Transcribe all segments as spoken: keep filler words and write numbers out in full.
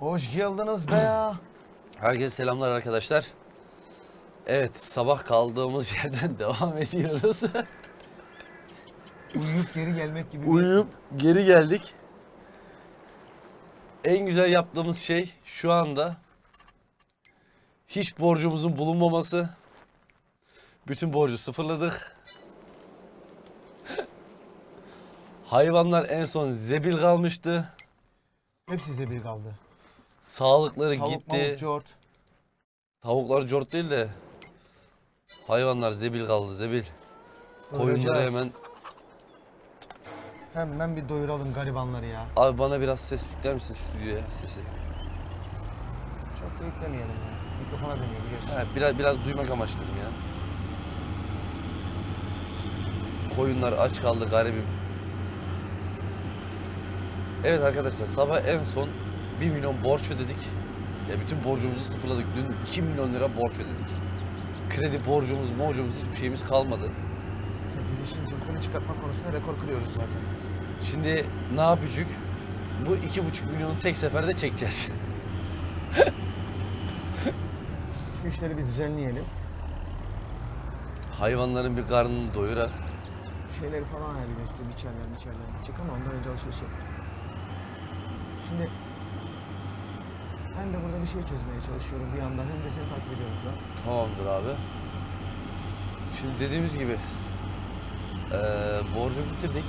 Hoş geldiniz be ya. Herkese selamlar arkadaşlar. Evet, sabah kaldığımız yerden devam ediyoruz. Uyuyup geri gelmek gibi. Uyuyup geri geldik. En güzel yaptığımız şey şu anda hiç borcumuzun bulunmaması. Bütün borcu sıfırladık. Hayvanlar en son zebil kalmıştı. Hepsi zebil kaldı. Sağlıkları Tavuk, gitti. Tavuk, cort. Tavuklar cort değil de hayvanlar zebil kaldı, zebil. Koyunları hemen... Hemen bir doyuralım garibanları ya. Abi bana biraz ses yükler misin stüdyoya sesi? Çok da yüklemeyelim ya. Mikrofona dönüyor biliyorsun. He, biraz, biraz duymak amaçladım ya. Koyunlar aç kaldı garibim. Evet arkadaşlar, sabah en son bir milyon borç ödedik. Ya bütün borcumuzu sıfırladık. Dün iki milyon lira borç ödedik. Kredi borcumuz, borcumuz hiçbir şeyimiz kalmadı. Biz işin cılkını çıkartma konusunda rekor kırıyoruz zaten. Şimdi ne yapacak? Bu iki buçuk milyonu tek seferde çekeceğiz. Şu işleri bir düzenleyelim. Hayvanların bir karnını doyurak. Şeyleri falan ayarlayacağız işte, biçerler biçerler gidecek ama ondan önce alışveriş yapacağız. Şimdi ben de burada bir şey çözmeye çalışıyorum bir yandan, hem de seni takip ediyorum da. Tamamdır abi. Şimdi dediğimiz gibi ee, borcu bitirdik.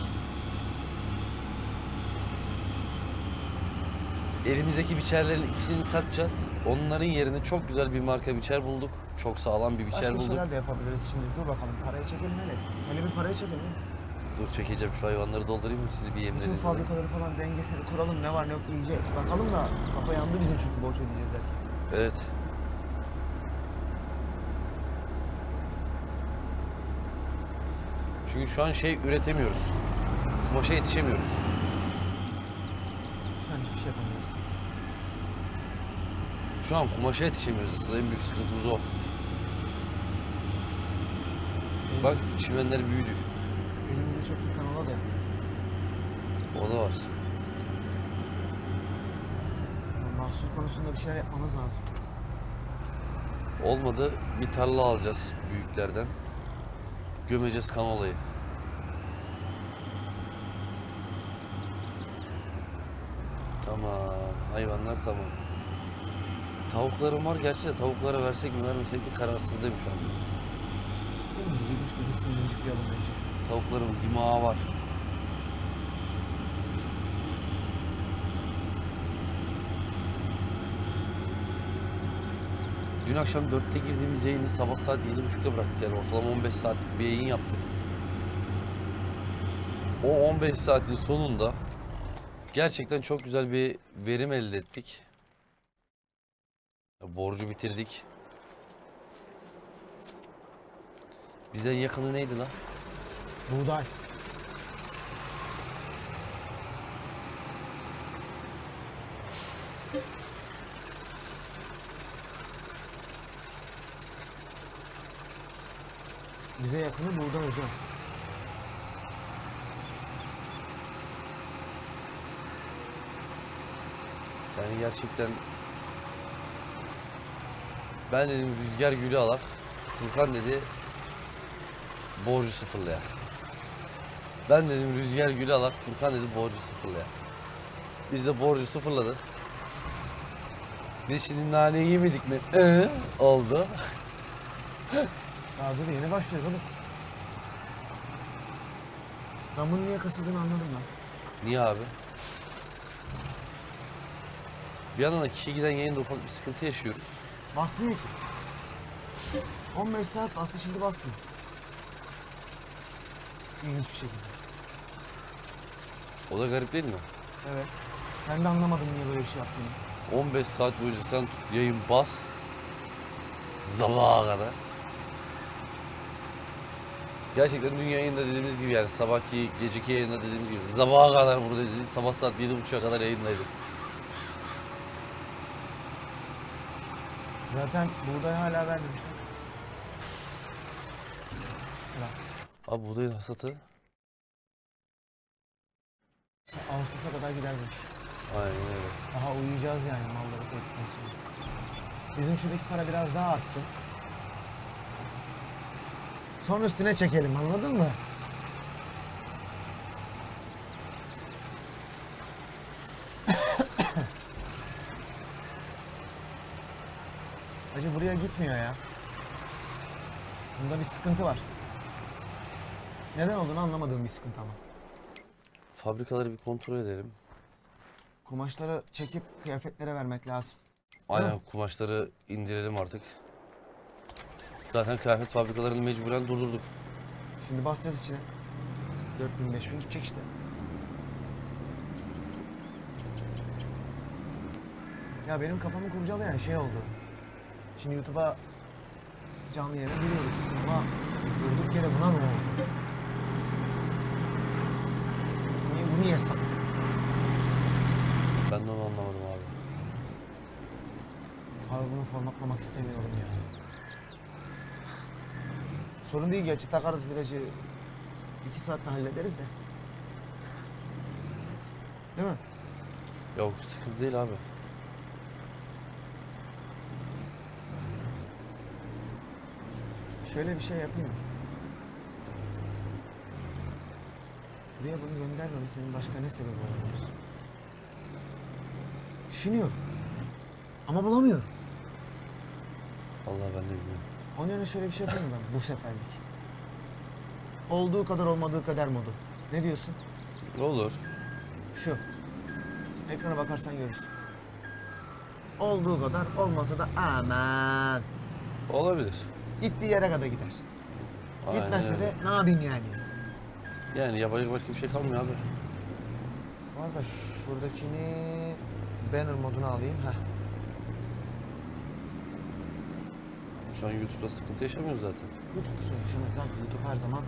Elimizdeki biçerlerin ikisini satacağız. Onların yerine çok güzel bir marka biçer bulduk. Çok sağlam bir biçer Başka bulduk. Başka şeyler de yapabiliriz şimdi. Dur bakalım, parayı çekelim hele. Hele bir parayı çekelim. Dur çekeceğim, şu hayvanları doldurayım hepsini bir yemleyelim. Bütün fabrikaları falan dengesini kuralım, ne var ne yok iyice bakalım da kafa yandı bizim çünkü borç ödeyeceğiz derken. Evet. Çünkü şu an şey üretemiyoruz. Boşa yetişemiyoruz. Şu an hiçbir şey yapamıyoruz. Şu an kumaşa yetişemiyoruz aslında, en büyük sıkıntımız o. Evet. Bak çimenler büyüdü. Elimizde çok bir kanala da yapıyor. O da var. Yani mahsul konusunda bir şeyler yapmamız lazım. Olmadı bir tarla alacağız büyüklerden. Gömeceğiz kanolayı. Tamam, hayvanlar tamam. Tavuklarım var gerçi de tavuklara versek mi vermesek mi kararsızdayım şu an. Biz gitmiştik, hepsini incikleyelim bence. Tavuklarımın dimağı var. Dün akşam dörtte girdiğimiz yayını sabah saat yedi buçukta bıraktık, yani ortalama on beş saatlik bir yayın yaptık. O on beş saatin sonunda gerçekten çok güzel bir verim elde ettik. Borcu bitirdik. Bizden yakını neydi lan? Buğday. Bize yakını buğday hocam. Yani gerçekten... Ben dedim Rüzgar Gül'ü alak, Furkan dedi borcu sıfırlaya. Ben dedim Rüzgar Gül'ü alak, Furkan dedi borcu sıfırlaya. Biz de borcu sıfırladık. Biz şimdi naneyi yemedik mi? Ee, oldu. Daha dur, yeni başlıyoruz oğlum. Ben bunun niye kasıldığını anladım ben. Niye abi? Bir yandan da kişi giden yayında ufak bir sıkıntı yaşıyoruz. Basmıyor ki. on beş saat bastı, şimdi basmıyor. İlginç bir şekilde. O da garip değil mi? Evet. Ben de anlamadım niye böyle bir şey yaptığını. on beş saat boyunca sen yayın bas. Sabaha kadar. Gerçekten dün yayında dediğimiz gibi, yani sabahki, geceki yayında dediğimiz gibi sabaha kadar burada dedik. Sabah saat yedi buçuğa kadar yayındaydık. Zaten buğday hala vermemişler. Abi buğdayın hasatı... Ağustos'a kadar gider bu iş. Aynen öyle. Aha uyuyacağız yani malları etsin sonra. Bizim şuradaki para biraz daha artsın. Sonra üstüne çekelim, anladın mı? Hacı buraya gitmiyor ya. Bunda bir sıkıntı var. Neden olduğunu anlamadığım bir sıkıntı ama. Fabrikaları bir kontrol edelim. Kumaşları çekip kıyafetlere vermek lazım. Aynen, kumaşları indirelim artık. Zaten kıyafet fabrikalarını mecburen durdurduk. Şimdi basacağız içine. dört bin beş bin gidecek işte. Ya benim kafamı kurcalayan şey oldu. Şimdi YouTube'a canlı yere giriyoruz ama durduk yere buna mı oldu? Niye, bu niye yasak? Ben de onu anlamadım abi. Abi bunu formatlamak istemiyorum ya. Sorun değil gerçi, takarız virajı. İki saatte hallederiz de. Değil mi? Yok, sıkıntı değil abi. Şöyle bir şey yapayım. Buraya bunu göndermemesinin başka ne sebebi olabilir? Düşünüyorum. Ama bulamıyorum. Allah, ben de bilmiyorum. Onun yerine şöyle bir şey yapayım ben bu seferlik. Olduğu kadar olmadığı kadar modu. Ne diyorsun? Olur. Şu. Ekrana bakarsan görürsün. Olduğu kadar olmasa da aman. Olabilir. Gittiği yere kadar gider. Aynen. Gitmezse de ne yapayım yani? Yani yapacak başka bir şey kalmıyor abi. Bu arada şuradakini banner moduna alayım. Heh. Şu an YouTube'da sıkıntı yaşamıyoruz zaten. YouTube'da sıkıntı yaşamıyoruz zaten. YouTube her zaman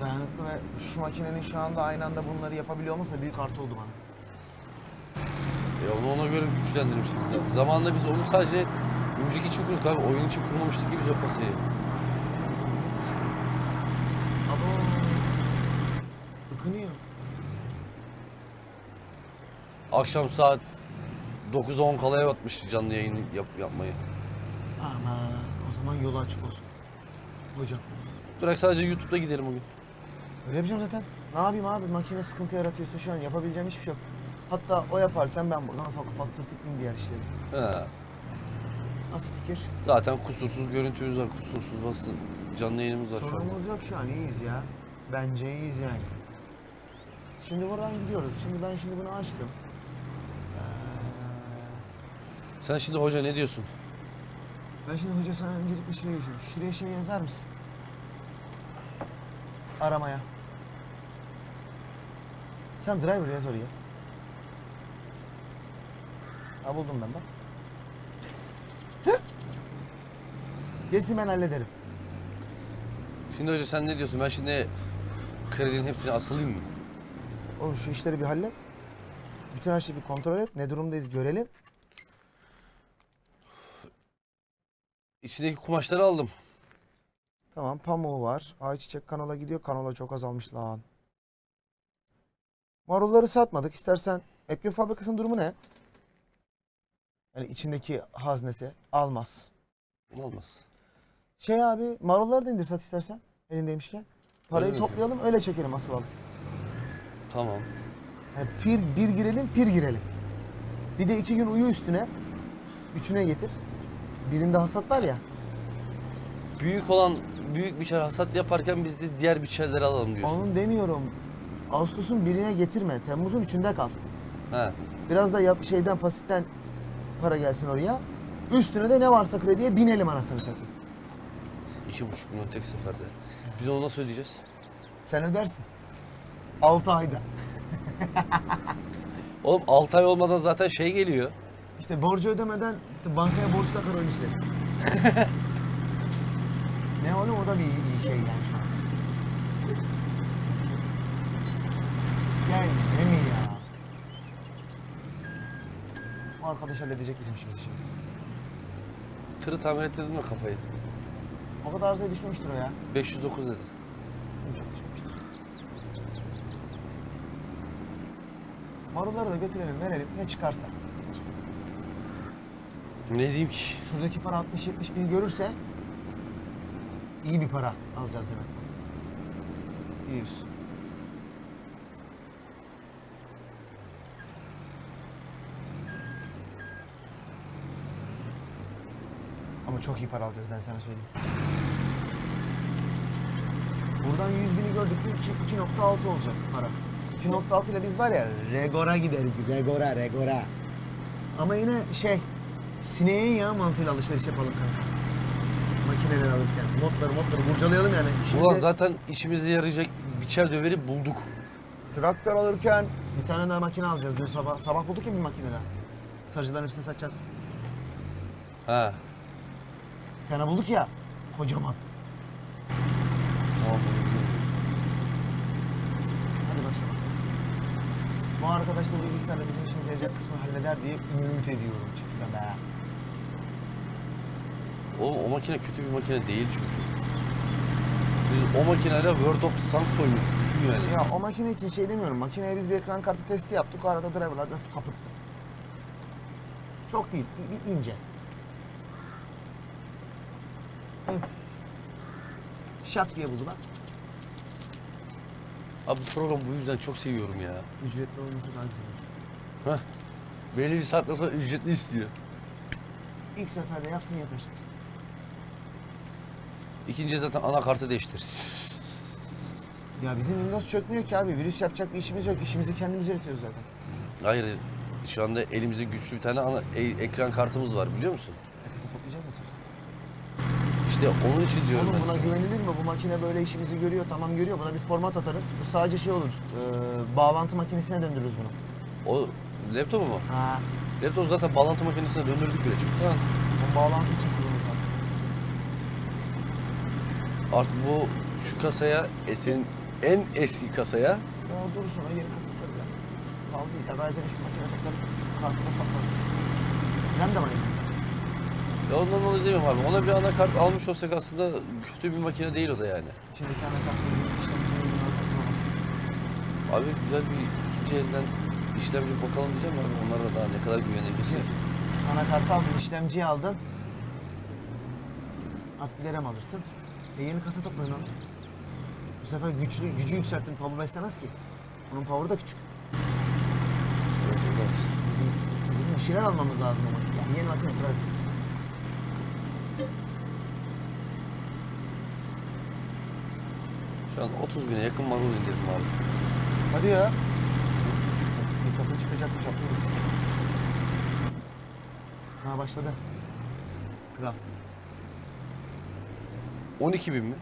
dayanıklı ve şu makinenin şu anda aynı anda bunları yapabiliyor olmasa büyük artı oldu bana. E onu ona göre güçlendirmiştik. Zamanında biz onu sadece müzik için kurduk abi, oyun için kurmamıştık gibi Japasa'yı. Abo! Ikınıyor. Akşam saat dokuza on kalaya batmış canlı yayın yap yapmayı. Ama o zaman yolu açık olsun. Hocam. Bırak sadece YouTube'da gidelim bugün. Öyle yapacağım zaten. Ne yapayım abi, makine sıkıntı yaratıyorsa şu an yapabileceğim hiçbir şey yok. Hatta o yaparken ben buradan ufak ufak tırtıklayayım diğer işleri. He. Nasıl fikir? Zaten kusursuz görüntümüz var, kusursuz basın canlı yayınımız var. Sorunumuz yok şu an, iyiyiz ya. Bence iyiyiz yani. Şimdi buradan gidiyoruz. Şimdi ben şimdi bunu açtım. Ee... Sen şimdi hoca ne diyorsun? Ben şimdi hoca sana girip bir şuraya geçiyorum. Şuraya şey yazar mısın? Aramaya. Sen driver yaz oraya. Ha, buldum ben bak. Gerisini ben hallederim. Şimdi hoca sen ne diyorsun? Ben şimdi kredinin hepsini asılayım mı? Oğlum şu işleri bir hallet. Bütün her şeyi bir kontrol et. Ne durumdayız görelim. İçindeki kumaşları aldım. Tamam, pamuğu var. Ayçiçek kanola gidiyor. Kanola çok azalmış lan. Marulları satmadık. İstersen Epyon fabrikasının durumu ne? Yani içindeki haznesi almaz. Olmaz. Şey abi, marulları da indir sat istersen elindeymişken. Parayı öyle toplayalım mi? Öyle çekelim, asıl alalım. Tamam. Yani pir, bir girelim pir girelim. Bir de iki gün uyu üstüne. Üçüne getir. Birinde hasat var ya. Büyük olan büyük biçer hasat yaparken biz de diğer biçerleri alalım diyorsun. Onu demiyorum. Ağustos'un birine getirme. Temmuz'un üçünde kal. He. Biraz da yap, şeyden pasiften para gelsin oraya. Üstüne de ne varsa krediye binelim anasını satayım. İki buçuk milyon tek seferde. Biz onu nasıl ödeyeceğiz? Sen ödersin. Altı ayda. Oğlum altı ay olmadan zaten şey geliyor. İşte borcu ödemeden bankaya borç takar, onu isteriz. Ne oğlum, o da bir iyi şey yani şu an. Yani ne mi ya? Bu arkadaş halledecek bizim işimizi şimdi. Tırı tamir ettirdin mi kafayı? O kadar arzaya düşmemiştir o ya. beş yüz dokuz dedi. Marulları da götürelim, verelim, ne çıkarsa. Ne diyeyim ki? Şuradaki para altmış yetmiş bin görürse iyi bir para alacağız demek. Biliyorsun. Ama çok iyi para alacağız, ben sana söyleyeyim. Buradan yüz bini gördük mü iki nokta altı olacak para. iki nokta altı ile biz var ya, regora gideriz, regora, regora. Ama yine şey, sineğin ya mantığıyla alışveriş yapalım kanka. Makineler alırken, modları modları burcalayalım yani. Şimdi... Ulan zaten işimize yarayacak biçer döveri bulduk. Traktör alırken bir tane daha makine alacağız dün sabah. Sabah bulduk ya bir makine daha. Sarıcıların hepsini satacağız. Ha. Bir tane bulduk ya, kocaman. Tamam. Hadi başla bakalım. Bu arkadaş bu bilgisayarla bizim işimize yarayacak kısmı halleder diye ümit ediyorum çünkü ben. Oğlum o makine kötü bir makine değil çünkü. Biz o makineyle Word of Samsung'u düşün yani. Ya o makine için şey demiyorum. Makineye biz bir ekran kartı testi yaptık. O arada driver'lar da sapıttı. Çok değil, bir ince. Hı. Şak diye buldular. Abi bu programı bu yüzden çok seviyorum ya. Ücretli olması daha güzel. Heh. Belli bir saatten sonra ücretli istiyor. İlk seferde yapsın yeter. İkinci zaten anakartı değiştir. Ya bizim Windows çökmüyor ki abi. Virüs yapacak bir işimiz yok. İşimizi kendimiz üretiyoruz zaten. Hayır. Şu anda elimizde güçlü bir tane ana, e ekran kartımız var biliyor musun? Herkese toplayacağız nasıl olsa. İşte onun için diyorum. Oğlum buna güvenilir mi? Bu makine böyle işimizi görüyor. Tamam görüyor. Buna bir format atarız. Bu sadece şey olur. E, bağlantı makinesine döndürürüz bunu. O laptopu mu? Ha. Laptop zaten bağlantı makinesine döndürdük bile çünkü. Tamam. O bağlantı için kullanıyoruz artık. Artık bu şu kasaya, senin en eski kasaya... Ya dur sonra yeni kasa tutarız ya. Kaldı değil, evvelzeni şu makine taklarız, kartına saklarız. Rem de var elimizde. Ya ondan dolayı demiyorum abi. Ona bir anakart almış olsak aslında kötü bir makine değil o da yani. İçindeki anakartları işlemci yolundan takılamazsın. Abi güzel bir ikinci elden işlemci bakalım diyeceğim abi. Onlara da daha ne kadar güvenebilirsin ki. Anakartı aldın, işlemciyi aldın. Artık bir rem alırsın. E yeni kasa toplayın abi. Bu sefer güçlü, gücü yükselttin, power beslemez ki. Onun power'ı da küçük. Evet, evet. Bizim, bizim bir şeyler almamız lazım ama. Yani yeni makine kurarız biz. Şu an otuz bine yakın marul indirdim abi. Hadi ya. Bir kasa çıkacakmış, yaptınız. Ha başladı. Kral. on iki bin mi?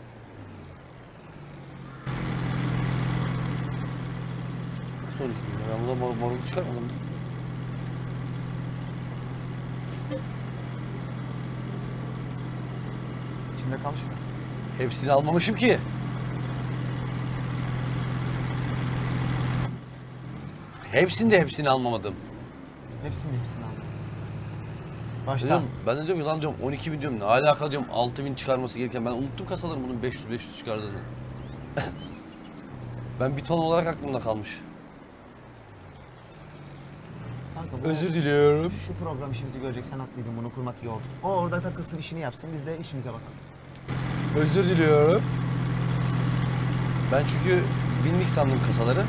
Nasıl on iki bin? Ben buradan marul, marul çıkarmadım. İçinde kalmış mı? Hepsini almamışım ki. Hepsini de hepsini almamadım. Hepsini de hepsini almadım. Baştan. Diyorum, ben de diyorum ki lan diyorum on iki bin diyorum ne alaka diyorum altı bin çıkarması gereken ben unuttum kasaların bunun beş yüz beş yüz çıkardığını. Ben bir ton olarak aklımda kalmış. Kanka, özür diliyorum. Şu program işimizi görecek sen haklıydın bunu kurmak iyi oldu. O orada takılsın işini yapsın biz de işimize bakalım. Özür diliyorum. Ben çünkü binlik sandım kasaları.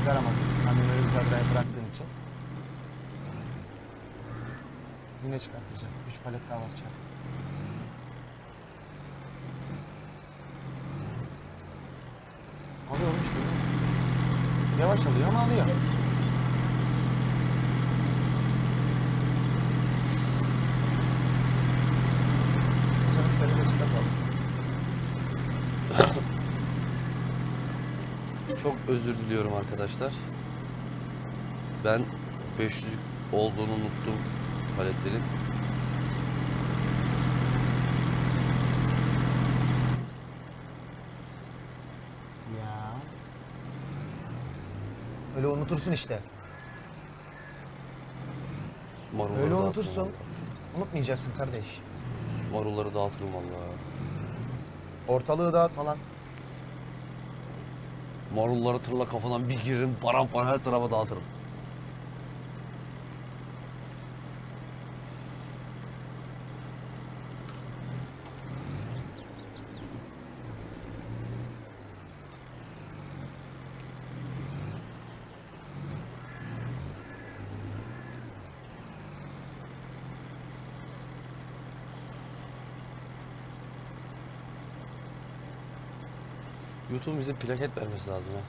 Çıkaramadım. Kamyonları güzel bıraktığın için. Yine çıkartacağım. Üç palet daha var içeride. Alıyor işte. Yavaş alıyor ama alıyor. Sonra seni de çıkartalım. Çok özür diliyorum arkadaşlar. Ben beş yüz olduğunu unuttum paletlerin. Ya. Öyle unutursun işte. Marulları öyle unutursun. Unutmayacaksın kardeş. Marulları dağıtırım vallahi. Ortalığı dağıt falan. Marulları tırla kafadan bir girerim, paramparça her tarafa dağıtırım. YouTube'un bize plaket vermesi lazım ha.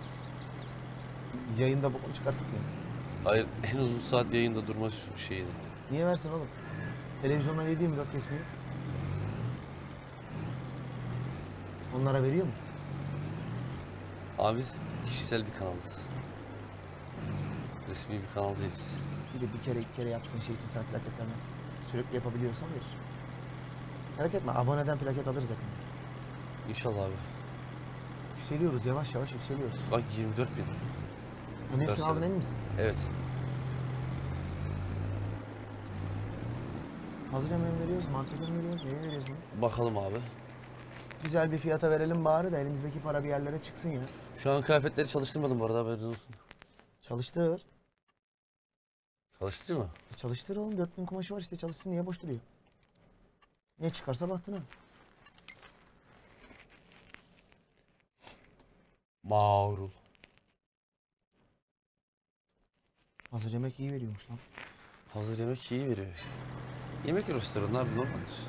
Yayında bokunu çıkarttık ya. Hayır, en uzun saat yayında durma şeyini. Niye versin oğlum? Televizyondan yedi yirmi dört kesmiyor. Onlara veriyor mu? Abi biz kişisel bir kanalız. Resmi bir kanal değiliz. Bir de bir kere iki kere yaptığın şey için sana plaket vermez. Sürekli yapabiliyorsan verir. Merak etme, aboneden plaket alırız yakında. İnşallah abi. Yükseliyoruz, yavaş yavaş yükseliyoruz. Bak yirmi dört bin. Bunun hepsini aldın emin misin? Evet. Hazır hemen veriyoruz, markete mi veriyoruz, neye veriyoruz bunu? Bakalım abi. Güzel bir fiyata verelim bari de elimizdeki para bir yerlere çıksın ya. Şu an kıyafetleri çalıştırmadım bu arada, haberin olsun. Çalıştır. Çalıştır mı? E çalıştır oğlum, dört bin kumaşı var işte, çalışsın, niye boş duruyor? Ne çıkarsa baktın ha. Mağrul. Hazır yemek iyi veriyormuş lan. Hazır yemek iyi veriyor. Yemek restoranı abi normaldir.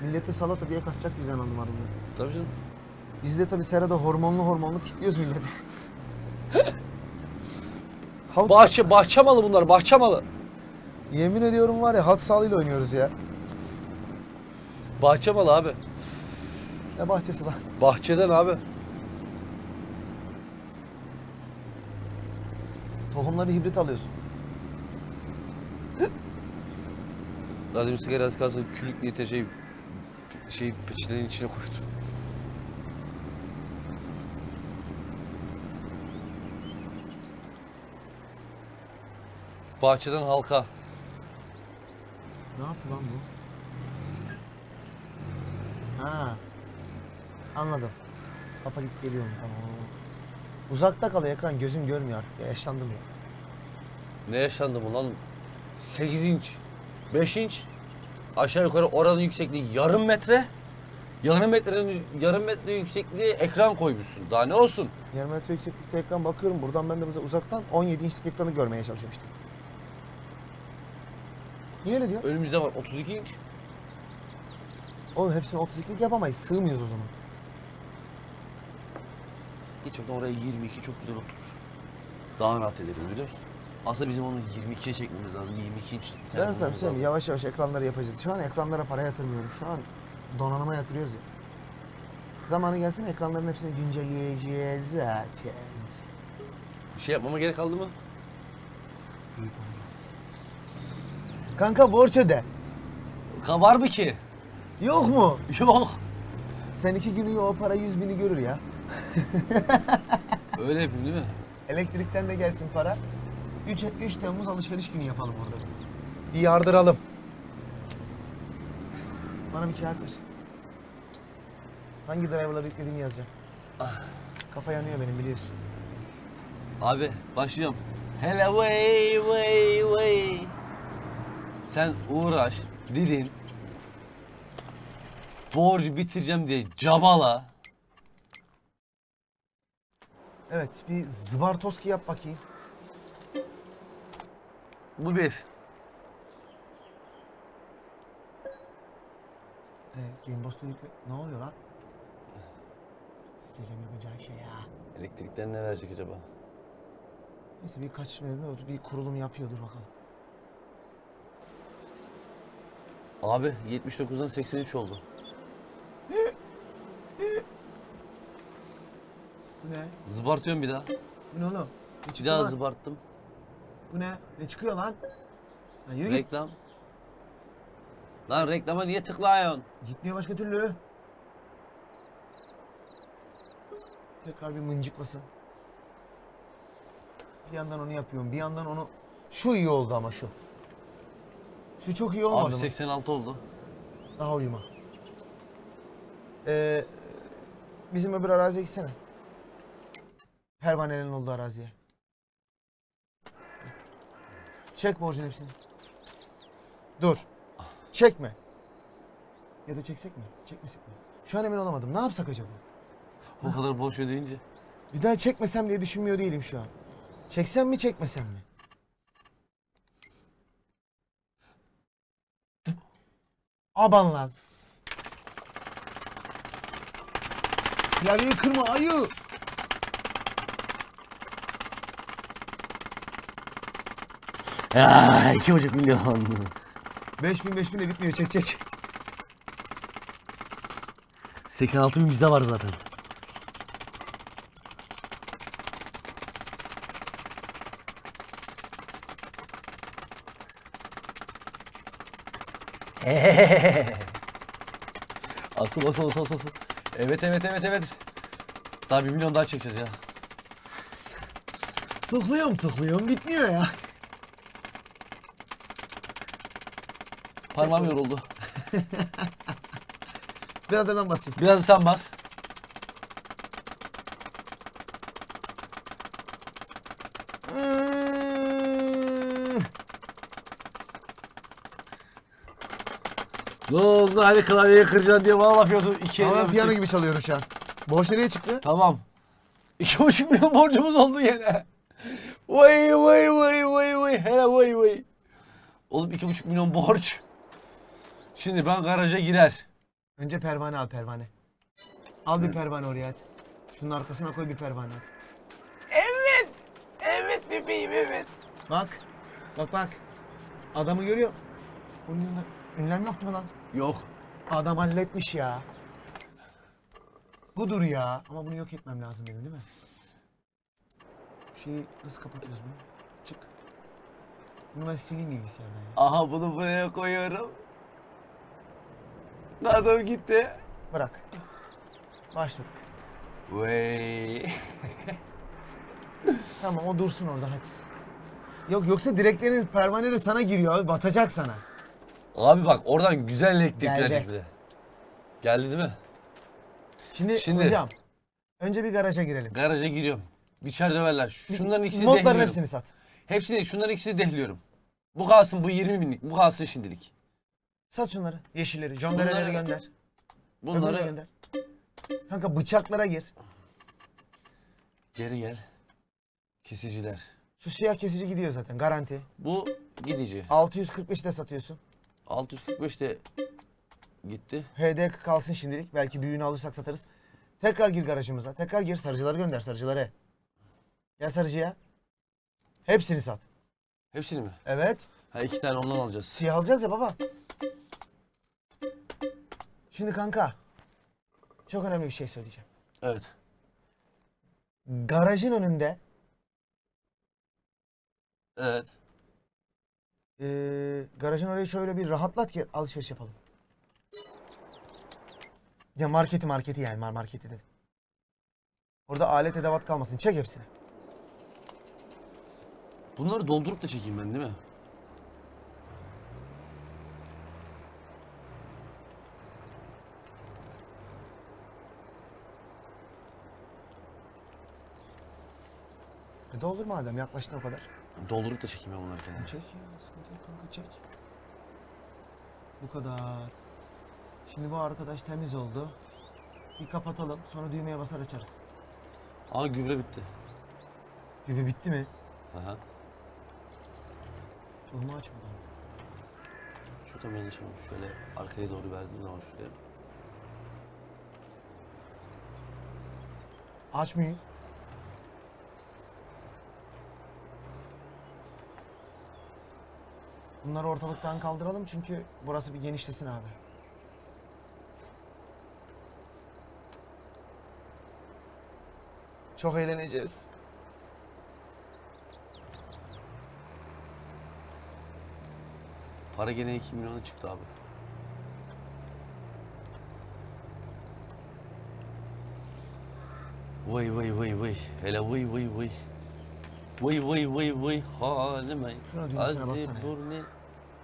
Millete salata diye kasacak bizden anladım arada. Tabii canım. Biz de tabii serada hormonlu hormonlu kilitliyoruz millete. bahçe, bahçe malı bunlar, bahçe malı. Yemin ediyorum var ya, halk sağlığıyla oynuyoruz ya. Bahçe malı abi. Ne bahçesi lan? Bahçeden abi. Tohumları hibrit alıyorsun. Daha demin sigara az kalsın küllük niyete şey, şey peçetenin içine koydum. Bahçeden halka. Ne yaptı lan bu? Ha, anladım. Kafa git geliyorum tamam. Uzakta kalıyor ekran, gözüm görmüyor artık ya, yaşlandım ya. Ne yaşlandım ulan? sekiz inç, beş inç, aşağı yukarı oranın yüksekliği yarım metre, yarım metrenin yarım metre yüksekliği ekran koymuşsun. Daha ne olsun? Yarım metre yükseklikte ekran bakıyorum, buradan ben de bize uzaktan on yedi inçlik ekranı görmeye çalışmıştım. Niye öyle diyor? Önümüzde var otuz iki inç. Oğlum hepsini otuz ikilik yapamayız, sığmıyoruz o zaman. Geçen oraya yirmi iki çok güzel oturur. Daha rahat ederiz biliyor musun? Aslında bizim onu yirmi ikiye çekmemiz lazım. yirmi iki inç. Ben sana söyleyeyim, yavaş yavaş ekranları yapacağız. Şu an ekranlara para yatırmıyorum. Şu an donanıma yatırıyoruz ya. Zamanı gelsin ekranların hepsini güncelleyeceğiz zaten. Bir şey yapmama gerek kaldı mı? Kanka borç öde. Ka var mı ki? Yok mu? Yok. Sen iki günü o para yüz bini görür ya. Öyle yapayım değil mi? Elektrikten de gelsin para. üç Temmuz alışveriş günü yapalım orada. Bir yardıralım. Bana bir kağıt ver. Hangi driver'ları yüklediğimi yazacağım. Ah. Kafa yanıyor benim biliyorsun. Abi başlıyorum. Hele way way way. Sen uğraş dilin. Borcu bitireceğim diye cabala. Evet, bir zıbartoski yap bakayım. Bu bir. Evet, Gamebox'ta ne oluyor lan? Sıçacağım yapacağı şey ya. Elektrikten ne verecek acaba? Neyse birkaç mevme oldu, bir kurulum yapıyordur bakalım. Abi, yetmiş dokuzdan seksen üç oldu. Bu ne? Zıbartıyorum bir daha. Bu ne oğlum? Ne bir daha lan? Zıbarttım. Bu ne? Ne çıkıyor lan? Lan yürü git. Reklam. Lan reklama niye tıklıyorsun? Gitmiyor başka türlü. Tekrar bir mıncıklasın. Bir yandan onu yapıyorum, bir yandan onu... Şu iyi oldu ama şu. Şu çok iyi olmadı mı? Abi seksen altı oldu. Daha uyuma. Ee, bizim öbür araziye gitsene. Pervanelerin olduğu araziye. Çek borcun hepsini. Dur. Çekme. Ya da çeksek mi? Çekmesek mi? Şu an emin olamadım. Ne yapsak acaba? Bu kadar borç ödeyince. Bir daha çekmesem diye düşünmüyor değilim şu an. Çeksem mi, çekmesem mi? Aban lan. Klavyeyi kırma ayı. Aaa iki buçuk milyon. Beş bin beş bin de bitmiyor, çek çek. seksen altı bin vize var zaten. asıl, asıl asıl asıl asıl. Evet evet evet evet. Daha bir milyon daha çekeceğiz ya. Tıklıyorum tıklıyorum bitmiyor ya. Parmağım yoruldu. Biraz da ben basayım. Biraz da sen bas. Ne oldu? Hani klavyeyi kıracaksın diye bana laf yapıyordun. Tamam, piyano gibi çalıyorum şu an. Borç nereye çıktı? Tamam. İki buçuk milyon borcumuz oldu yine. Vay vay vay vay vay. Hele vay vay. Oğlum iki buçuk milyon borç. Şimdi ben garaja girer. Önce pervane al pervane. Al bir pervane oraya at. Şunun arkasına koy bir pervane at. Evet. Evet bebeğim evet. Bak. Bak bak. Adamı görüyor. Onun yanında ünlem yok mu lan? Yok. Adam halletmiş ya. Budur ya. Ama bunu yok etmem lazım benim değil mi? Şeyi nasıl kapatıyoruz bunu? Çık. Bunu ben sileyim bilgisayardan ya. Aha bunu buraya koyuyorum. Adam gitti. Bırak. Başladık. Vey. Tamam o dursun orada hadi. Yok yoksa direklerin pervaneleri sana giriyor abi, batacak sana. Abi bak oradan güzel elektrikler çıktı. Geldi değil mi? Şimdi, Şimdi hocam önce bir garaja girelim. Garaja giriyorum. Biçer döverler. Şunların ikisini dehliyorum. Modların hepsini sat. Hepsini değil, şunların ikisini dehliyorum. Bu kalsın, bu yirmi binlik, bu kalsın şimdilik. Sat şunları. Yeşilleri, jondereleri gönder. Bunları Öbürleri gönder. Kanka bıçaklara gir. Geri gel. Kesiciler. Şu siyah kesici gidiyor zaten garanti. Bu gidici. altı yüz kırk beşte satıyorsun. altı yüz kırk beşte gitti. H D kalsın şimdilik. Belki büyüğünü alırsak satarız. Tekrar gir garajımıza. Tekrar gir. Sarıcıları gönder. Sarıcıları. Ya sarıcıya. Hepsini sat. Hepsini mi? Evet. Ha iki tane ondan alacağız. Siyah alacağız ya baba. Şimdi kanka. Çok önemli bir şey söyleyeceğim. Evet. Garajın önünde. Evet. Ee, garajın orayı şöyle bir rahatlat ki alışveriş yapalım. Ya marketi marketi yani marketi dedim. Orada alet edevat kalmasın. Çek hepsini. Bunları doldurup da çekeyim ben değil mi? E doldur madem yaklaştı o kadar. Doldurup da çekeyim ben bunları kenara. Çek ya, sıkıntı yok kanka, çek. Bu kadar. Şimdi bu arkadaş temiz oldu. Bir kapatalım, sonra düğmeye basar açarız. Aa gübre bitti. Gübre bitti mi? Aha. Tohumu aç buradan. Şu tam yanlış ama şöyle arkaya doğru verdiğim zaman şuraya. Açmayayım. Bunları ortalıktan kaldıralım çünkü burası bir genişlesin abi. Çok eğleneceğiz. Para gene iki milyona çıktı abi. Vay vay vay vay. Hele vay vay vay. Vay vay vay vay halime. Şuna düğmesine bassana ya.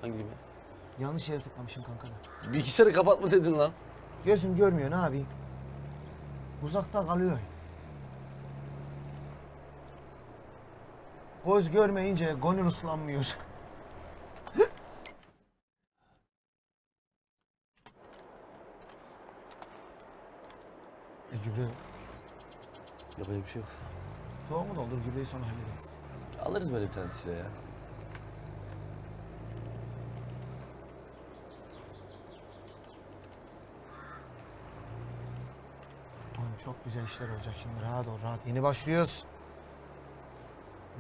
Hangi mi? Yanlış yere tıklamışım kanka. Bilgisayarı kapatma dedin lan. Gözüm görmüyor, ne yapayım? Uzakta kalıyor. Göz görmeyince gönül ıslanmıyor. E, gübre yok. Yapacak bir şey yok. Tohumu doldur, gübreyi sonra hallederiz. Alırız böyle bir tane silo ya. Çok güzel işler olacak şimdi, rahat ol, rahat. Yeni başlıyoruz.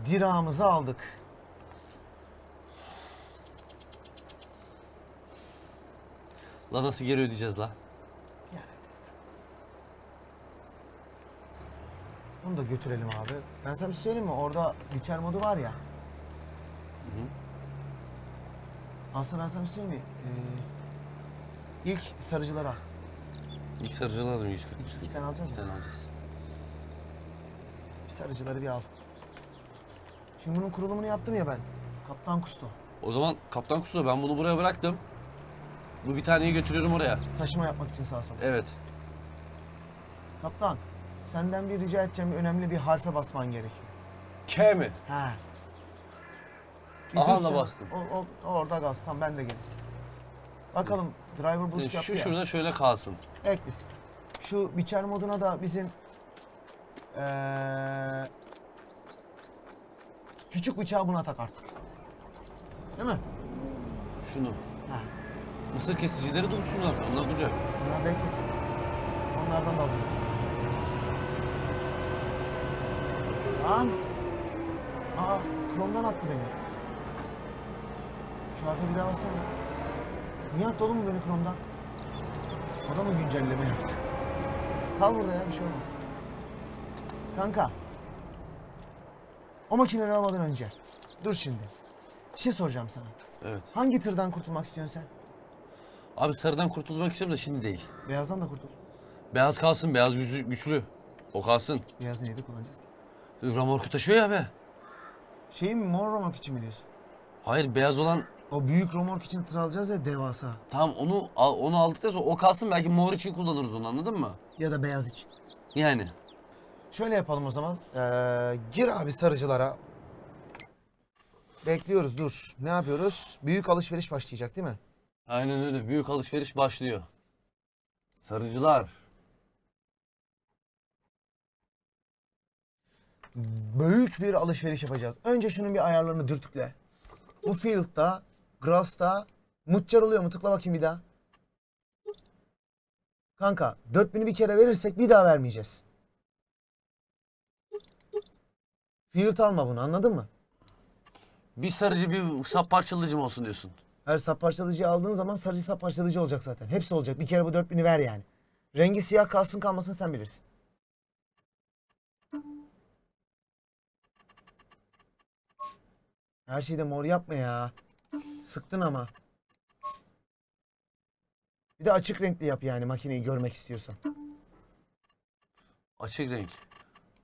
Dirağımızı aldık. La nasıl geri ödeyeceğiz la? Geri öderiz. Bunu da götürelim abi. Ben sana bir şey söyleyeyim mi? Orada biçer modu var ya. Hı hı. Aslında ben sana bir şey söyleyeyim mi? Ee, ilk sarıcılara. İlk sarıcılar mı yüz kırk? İki tane alacağız mı? İki tane alacağız. Bir sarıcıları bir al. Şimdi bunun kurulumunu yaptım ya ben. Kaptan Kusto. O zaman Kaptan Kusto, ben bunu buraya bıraktım. Bu bir taneyi götürüyorum oraya. Taşıma yapmak için sağa sola. Evet. Kaptan, senden bir rica edeceğim, önemli bir harfe basman gerekiyor. K mi? He. Bir aha da bastım. O, o, orada kalsın, tamam, ben de gelirsin. Bakalım driver boost yaptı ya. Şu şurada şöyle kalsın. Eklesin. Şu biçer moduna da bizim ee, küçük bıçağı buna tak artık. Değil mi? Şunu. Ha. Mısır kesicileri dursunlar. Onlar duracak. Onlar beklesin. Onlardan da alacağız. Lan! Aa, kromdan attı beni. Şu arka bir daha bassana. Nihat dolu mu beni kromdan? O da mı güncelleme yaptı? Kal burada ya, bir şey olmaz. Kanka, o makineleri almadan önce, dur şimdi. Bir şey soracağım sana. Evet. Hangi tırdan kurtulmak istiyorsun sen? Abi sarıdan kurtulmak istiyorum da şimdi değil. Beyazdan da kurtul. Beyaz kalsın, beyaz güçlü. O kalsın. Beyaz neydi kullanacağız? Ramorku taşıyor ya be. Şey mi, mor ramork için mi diyorsun? Hayır, beyaz olan... O büyük romork için tır alacağız ya, devasa. Tamam, onu onu aldıktan sonra o kalsın, belki mor için kullanırız onu, anladın mı? Ya da beyaz için. Yani. Şöyle yapalım o zaman. Ee, gir abi sarıcılara. Bekliyoruz, dur. Ne yapıyoruz? Büyük alışveriş başlayacak değil mi? Aynen öyle, büyük alışveriş başlıyor. Sarıcılar. Büyük bir alışveriş yapacağız. Önce şunun bir ayarlarını dürtükle. Bu field'da, Grass'ta mutcar oluyor mu? Tıkla bakayım bir daha. Kanka, dört bini bir kere verirsek bir daha vermeyeceğiz. Field alma bunu, anladın mı? Bir sarıcı, bir sap parçalıcı mı olsun diyorsun? Her sap parçalıcıyı aldığın zaman sarıcı sap parçalıcı olacak zaten. Hepsi olacak. Bir kere bu dört bini ver yani. Rengi siyah kalsın kalmasın sen bilirsin. Her şeyi de mor yapma ya. Sıktın ama. Bir de açık renkli yap yani, makineyi görmek istiyorsan. Açık renk.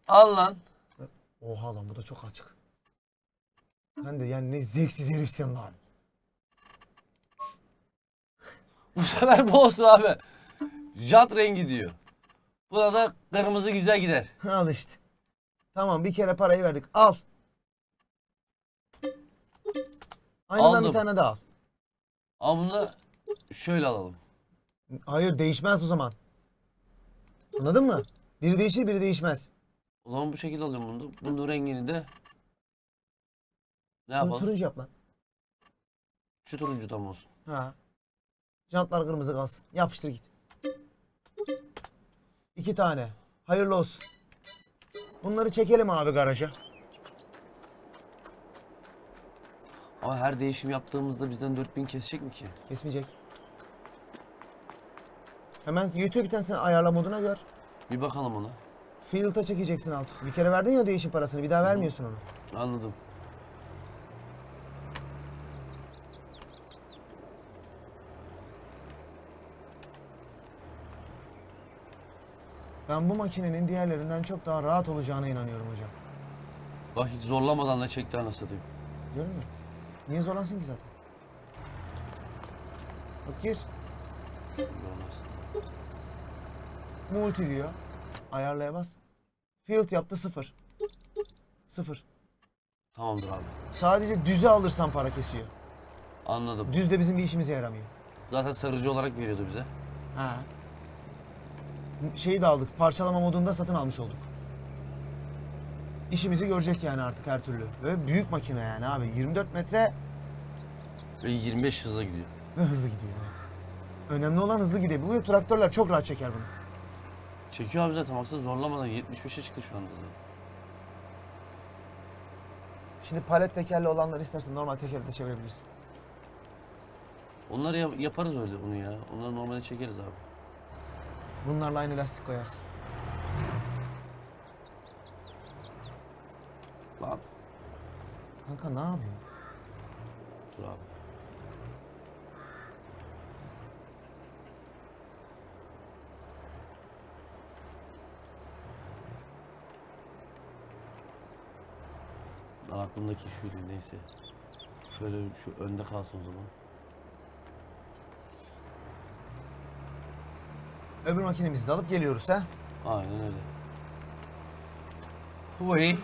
Al lan. Oha lan, bu da çok açık. Sen de yani ne zevksiz herifsin lan. Bu sefer bu olsun abi. Jant rengi diyor. Buna da kırmızı güzel gider. Al işte. Tamam, bir kere parayı verdik. Al. Aynadan aldım. Bir tane daha al. Ama bunu da şöyle alalım. Hayır, değişmez o zaman. Anladın mı? Biri değişir, biri değişmez. O zaman bu şekilde alıyorum bunu da. Bunun rengini de... Ne yapalım? Bunu turuncu yap lan. Şu turuncu tam olsun. Ha. Jantlar kırmızı kalsın. Yapıştır git. İki tane. Hayırlı olsun. Bunları çekelim abi garaja. Ama her değişim yaptığımızda bizden dört bin kesecek mi ki? Kesmeyecek. Hemen YouTube'den sen ayarla moduna gör. Bir bakalım ona. Field'a çekeceksin alt üstü. Bir kere verdin ya değişim parasını, bir daha vermiyorsun onu. Anladım. Ben bu makinenin diğerlerinden çok daha rahat olacağına inanıyorum hocam. Bak, hiç zorlamadan da çekti anasını satayım. Görün mü? Niye zorlansın ki zaten? Bak gir. Zorlansın. Multi diyor. Ayarlaya bas. Field yaptı sıfır. Sıfır. Tamamdır abi. Sadece düze alırsan para kesiyor. Anladım. Düz de bizim bir işimize yaramıyor. Zaten sarıcı olarak veriyordu bize. Ha. Şeyi de aldık. Parçalama modunda satın almış olduk. İşimizi görecek yani artık her türlü. Böyle büyük makine yani abi. yirmi dört metre. Ve yirmi beş hızla gidiyor. Ve hızlı gidiyor evet. Önemli olan hızlı gidiyor. Bu traktörler çok rahat çeker bunu. Çekiyor abi zaten. Baksana zorlamadan yetmiş beşe çıktı şu anda zaten. Şimdi palet tekerle olanları istersen normal tekerle çevirebilirsin. Onları yap yaparız öyle onu ya. Onları normalde çekeriz abi. Bunlarla aynı lastik koyarsın. Lan. Kanka ne yapıyor? Dur abi. Aklımdaki şuydu neyse. Şöyle şu önde kalsın o zaman. Öbür makinemizi de alıp geliyoruz ha? Aynen öyle. Huey.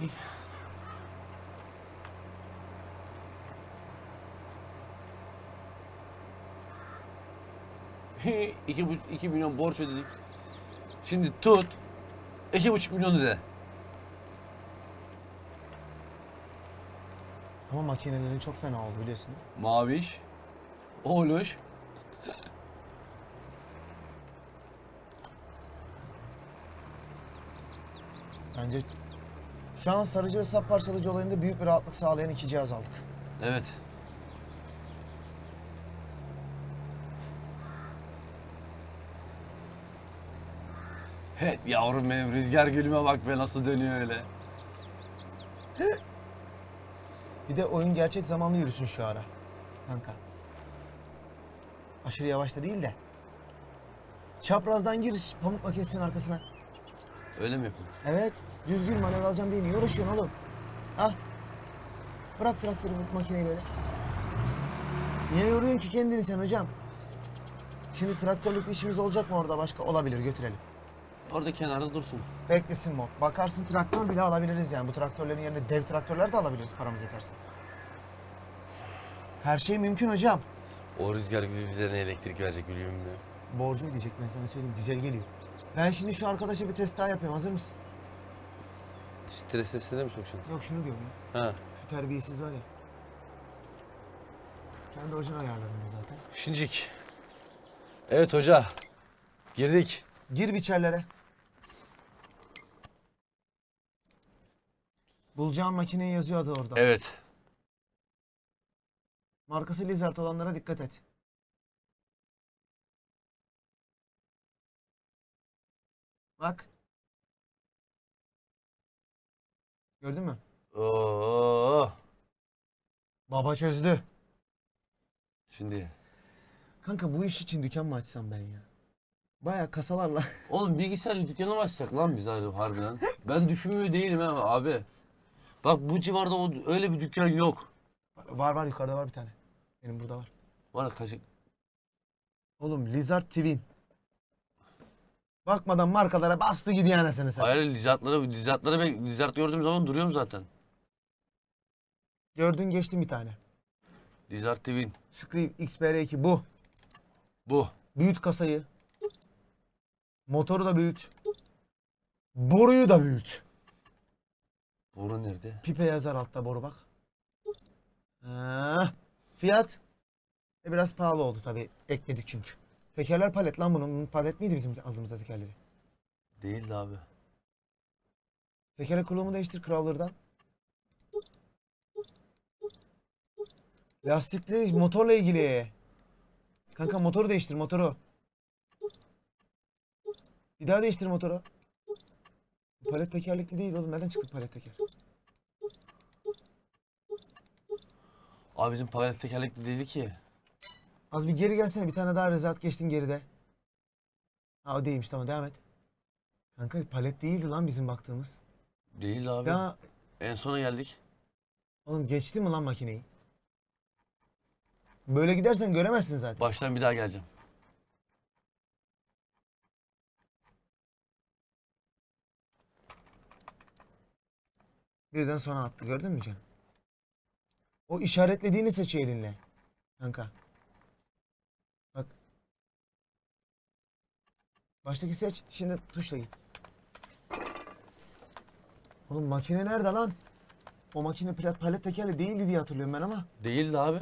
iki milyon borç ödedik. Şimdi tut. iki buçuk milyon öde. Ama makinelerin çok fena oldu biliyorsun. Maviş. Oğluş. Bence şu an sarıcı ve sap parçalıcı olayında büyük bir rahatlık sağlayan iki cihaz aldık. Evet. He yavrum benim rüzgar gülüme bak be nasıl dönüyor öyle. Bir de oyun gerçek zamanlı yürüsün şu ara kanka. Aşırı yavaş da değil de. Çaprazdan gir pamuk makinesinin arkasına. Öyle mi yapayım? Evet. Düzgün manevra alacağım diye niye uğraşıyorsun oğlum? Al. Bırak traktörü bu makineyi böyle. Niye yoruyorsun ki kendini sen hocam? Şimdi traktörlük işimiz olacak mı orada başka? Olabilir götürelim. Orada kenarda dursun. Beklesin mod. Bakarsın traktör bile alabiliriz yani. Bu traktörlerin yerine dev traktörler de alabiliriz paramız yeterse. Her şey mümkün hocam. O rüzgar gibi bize ne elektrik verecek biliyor musun? Borcu ödeyecek ben sana söyleyeyim. Güzel geliyor. Ben şimdi şu arkadaşa bir test daha yapıyorum. Hazır mısın? Stres testine mi sokacaksın? Yok şunu diyorum ya. Ha. Şu terbiyesiz var ya. Kendi hocana ayarladım zaten. Şincik. Evet hoca. Girdik. Gir biçerlere. Bulacağın makineyi yazıyor adı orada. Evet. Markası Lizard olanlara dikkat et. Bak. Gördün mü? Oo. Baba çözdü. Şimdi. Kanka bu iş için dükkan mı açsam ben ya? Bayağı kasalarla. Oğlum bilgisayarcı dükkanı mı açsak lan biz harbiden? Ben düşünmüyor değilim he abi. Bak bu civarda o, öyle bir dükkan yok. Var var yukarıda var bir tane. Benim burada var. Var kaçık. Oğlum Lizard Twin. Bakmadan markalara bastı gidiyor anasını sen. Hayır Lizard'ları, Lizard'ları ben Lizard gördüğüm zaman duruyorum zaten. Gördün geçtim bir tane. Lizard Twin. Scream X B R iki bu. Bu. Büyüt kasayı. Motoru da büyüt. Boruyu da büyüt. Boru nerede? Pipe yazar altta boru bak. Ha, fiyat e biraz pahalı oldu tabii. Ekledik çünkü. Tekerler palet lan bunun. Palet miydi bizim aldığımızda tekerleri? Değildi abi. Tekerlek kullanımı değiştir crawler'dan. Lastikle motorla ilgili. Kanka motoru değiştir motoru. Bir daha değiştir motoru. Palet tekerlekli değil oğlum. Nereden çıktı palet teker? Abi bizim palet tekerlekli değildi ki. Az bir geri gelsene. Bir tane daha rezalet geçtin geride. Ha o değilmiş tamam devam et. Kanka palet değildi lan bizim baktığımız. Değil abi. Daha... En sona geldik. Oğlum geçti mi lan makineyi? Böyle gidersen göremezsin zaten. Baştan bir daha geleceğim. Birden sonra attı, gördün mü canım? O işaretlediğini seçiyor elinle. Kanka. Bak. Baştaki seç, şimdi tuşla git. Oğlum makine nerede lan? O makine palet tekerle değildi diye hatırlıyorum ben ama. Değildi abi.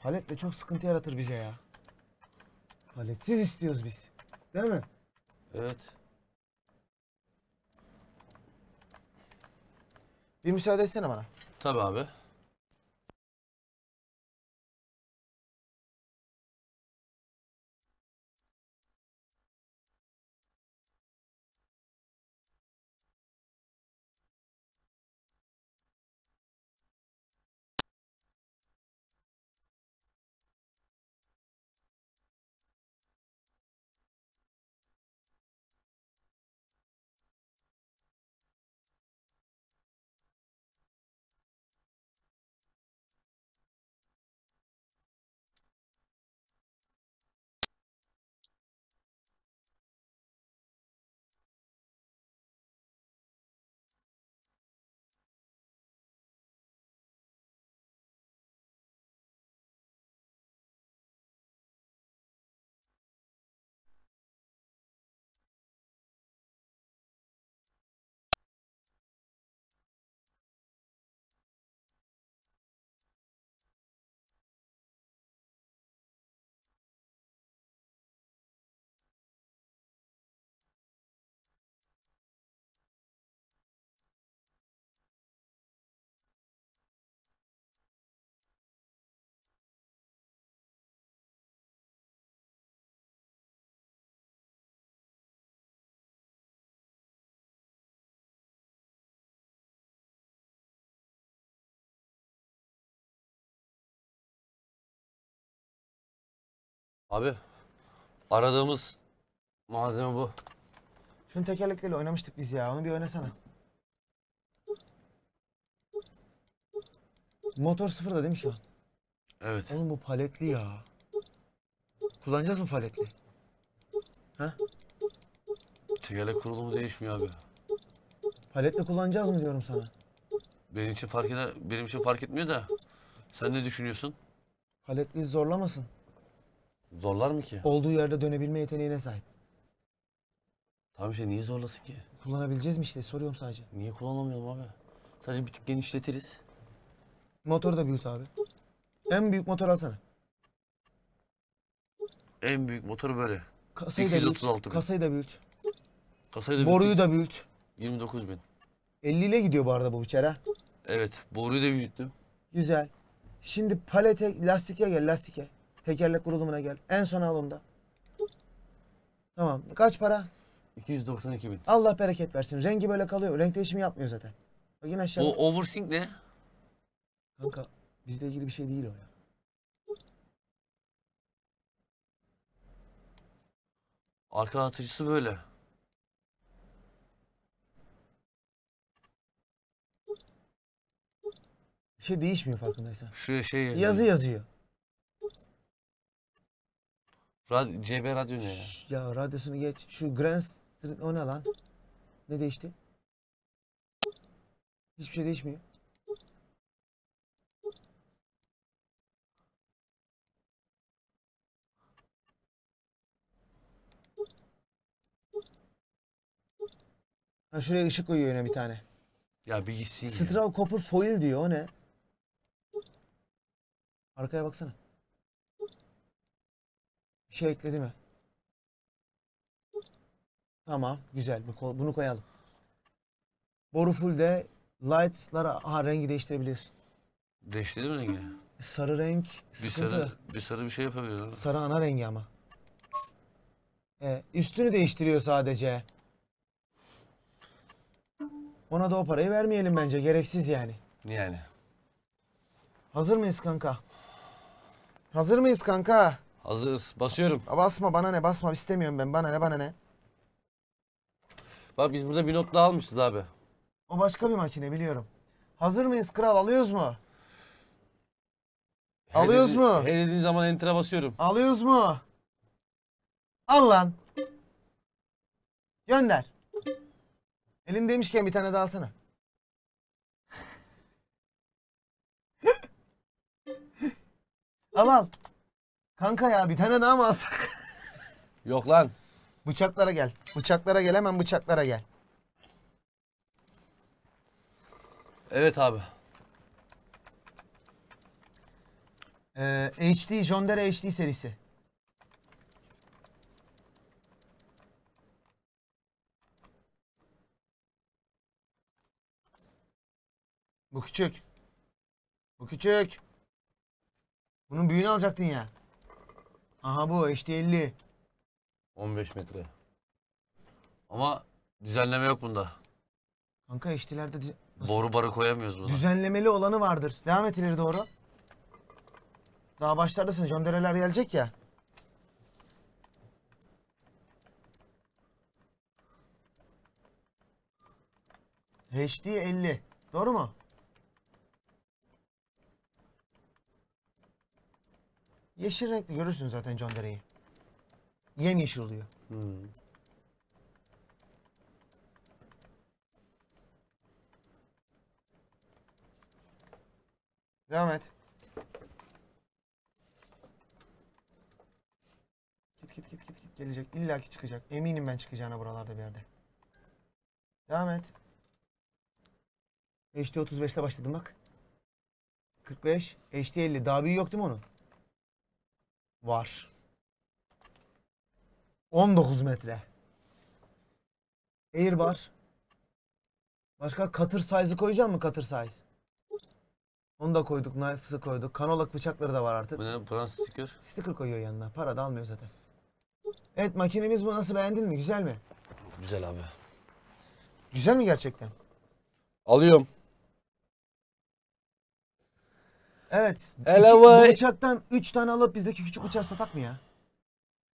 Paletle çok sıkıntı yaratır bize ya. Paletsiz istiyoruz biz. Değil mi? Evet. Bir müsaade etsene bana. Tabii abi. Abi, aradığımız malzeme bu. Şunu tekerleklerle oynamıştık biz ya, onu bir oynasana. Motor sıfırda değil mi şu an? Evet. Oğlum bu paletli ya. Kullanacağız mı paletli? Ha? Tekerlek kurulumu değişmiyor abi. Paletle kullanacağız mı diyorum sana? Benim için fark eder, benim için fark etmiyor da. Sen ne düşünüyorsun? Paletli zorlamasın. Zorlar mı ki? Olduğu yerde dönebilme yeteneğine sahip. Tamam işte, niye zorlasın ki? Kullanabileceğiz mi işte, soruyorum sadece. Niye kullanamıyorum abi? Sadece bir tık genişletiriz. Motoru da büyüt abi. En büyük motor alsana. En büyük motor böyle. Kasayı iki yüz otuz altı bin. Kasayı da büyüt. Kasayı da büyüt. Boruyu da büyüt. yirmi dokuz bin. elli ile gidiyor bu arada bu biçere ha? Evet, boruyu da büyüttüm. Güzel. Şimdi palete, lastike gel, lastike. Tekerlek kurulumuna gel. En son al onda. Tamam. Kaç para? iki yüz doksan iki bin. Allah bereket versin. Rengi böyle kalıyor. Renk değişimi yapmıyor zaten. Bak yine aşağı. O oversync ne? Kanka bizle ilgili bir şey değil o ya. Arka atıcısı böyle. Bir şey değişmiyor farkındaysan. Şuraya şey yazı yazıyor. Radyo, C B radyo ne ya? Ya radyosunu geç. Şu Grand Street o ne lan? Ne değişti? Hiçbir şey değişmiyor. Ha şuraya ışık koyuyor yine bir tane. Ya bir gitsin ya. Straw Copper Foil diyor, o ne? Arkaya baksana. Bir şey ekledi mi? Tamam, güzel. Bunu koyalım. Boru full'de light'lara, aha rengi değiştirebiliyorsun. Değiştirdi mi rengi? Sarı renk bir sıkıntı. Sarı, bir sarı bir şey yapabiliyor. Sarı ana rengi ama. Ee, üstünü değiştiriyor sadece. Ona da o parayı vermeyelim bence. Gereksiz yani. Yani. Hazır mıyız kanka? Hazır mıyız kanka? Hazırız. Basıyorum. Basma, bana ne, basma, istemiyorum ben. Bana ne, bana ne. Bak biz burada bir not daha almışız abi. O başka bir makine biliyorum. Hazır mıyız kral, alıyoruz mu? Her alıyoruz dedi, mu? Her dediğin zaman enter'a basıyorum. Alıyoruz mu? Al lan. Gönder. Elindeymişken bir tane daha alsana. Aman. Kanka ya bir tane daha mı alsak? Yok lan. Bıçaklara gel. Bıçaklara gel hemen bıçaklara gel. Evet abi. Ee, H D, Jondera H D serisi. Bu küçük. Bu küçük. Bunun büyüğünü alacaktın ya. Aha bu H D elli. on beş metre. Ama düzenleme yok bunda. Kanka H D'lerde... Boru barı koyamıyoruz buna. Düzenlemeli olanı vardır. Devam et ileri doğru. Daha başlardasın. Jöndereler gelecek ya. H D elli. Doğru mu? Yeşil renkli görürsün zaten Jöndere'yi. Yem yeşil oluyor. Hmm. Devam et. Git git git git git gelecek. İlla ki çıkacak. Eminim ben çıkacağına buralarda bir yerde. Devam et. H D otuz beş'le başladım bak. kırk beş, H D elli. Daha büyüğü yok değil mi onun? Var. on dokuz metre. Air bar. Başka cutter size'ı koyacağım mı cutter size? Onu da koyduk, knife'ı koyduk. Kanolak bıçakları da var artık. Bu ne? Fransız sticker. Sticker koyuyor yanına. Para da almıyor zaten. Evet makinemiz bu. Nasıl, beğendin mi? Güzel mi? Güzel abi. Güzel mi gerçekten? Alıyorum. Evet. Bu bıçaktan üç tane alıp bizdeki küçük bıçağı satak mı ya?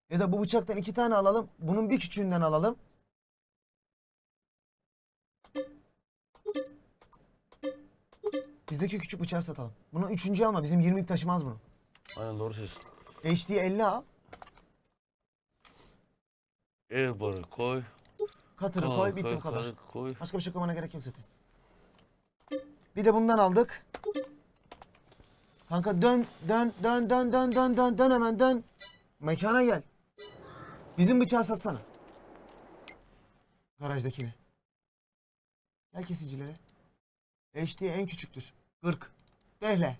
Ya da bu bıçaktan iki tane alalım. Bunun bir küçüğünden alalım. Bizdeki küçük bıçağı satalım. Bunu üçüncü alma. Bizim yirmilik taşımaz bunu. Aynen doğru söylüyorsun. H D elli al. El barı koy. Katırı koy, koy. Bitti bu kadar. Koy. Başka bir şey koymana gerek yok zaten. Bir de bundan aldık. Kanka dön, dön, dön, dön, dön, dön, dön, dön hemen dön. Mekana gel. Bizim bıçağı satsana. Garajdakini. Gel kesicilere. H D en küçüktür. kırk. Dehle.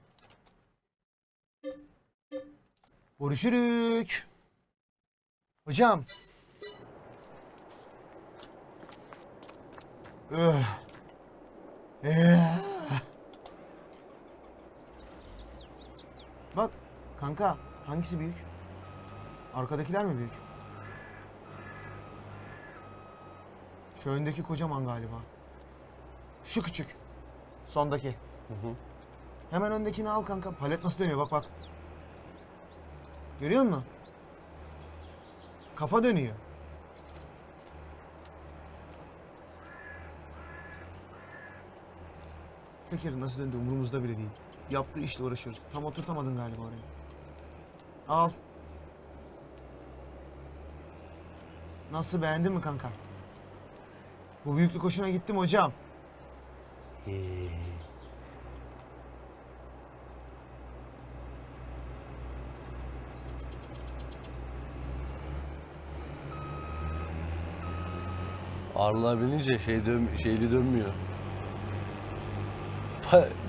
Görüşürük. Hocam. Öh. Eee. Bak kanka hangisi büyük? Arkadakiler mi büyük? Şu öndeki kocaman galiba. Şu küçük. Sondaki. Hı hı. Hemen öndekini al kanka. Palet nasıl dönüyor bak bak. Görüyor musun? Kafa dönüyor. Tekeri nasıl döndü umurumuzda bile değil. Yaptığı işle uğraşıyoruz. Tam oturtamadın galiba orayı. Al. Nasıl, beğendin mi kanka? Bu büyüklük hoşuna gitti mi hocam? Ağırlığa binince şey dön, şeyli dönmüyor.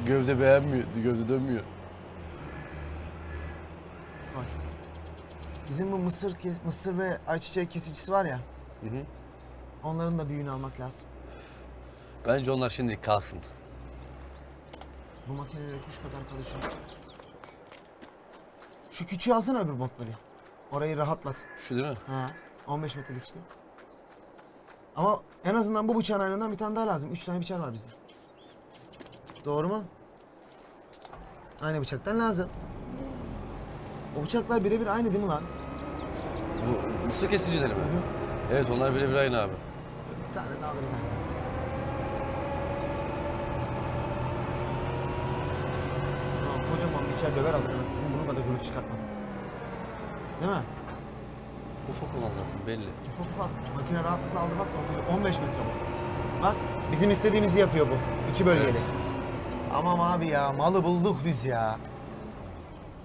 Gövde beğenmiyor, gövde dönmüyor. Var. Bizim bu mısır mısır ve ayçiçeği kesicisi var ya. Hı hı. Onların da büyüğünü almak lazım. Bence onlar şimdi kalsın. Bu makineyle kuş kadar kalacak. Şu küçüğü alsana öbür botları. Orayı rahatlat. Şu değil mi? Ha. on beş metrelik işte. Ama en azından bu bıçağın aynından bir tane daha lazım. üç tane bıçak var bizde. Doğru mu? Aynı bıçaktan lazım. O bıçaklar birebir aynı değil mi lan? Bu mısır kesicileri mi? Hı. Evet, onlar birebir aynı abi. Bir tane daha alırız abi. Kocaman bıçak döver aldık anasını. Bununla da gürültü çıkartmadım. Değil mi? Ufak olan zaten belli. Ufak ufak. Makine rahatlıkla aldı bak. on beş metre bu. Bak bizim istediğimizi yapıyor bu. İki bölgeli. Evet. Aman abi ya, malı bulduk biz ya.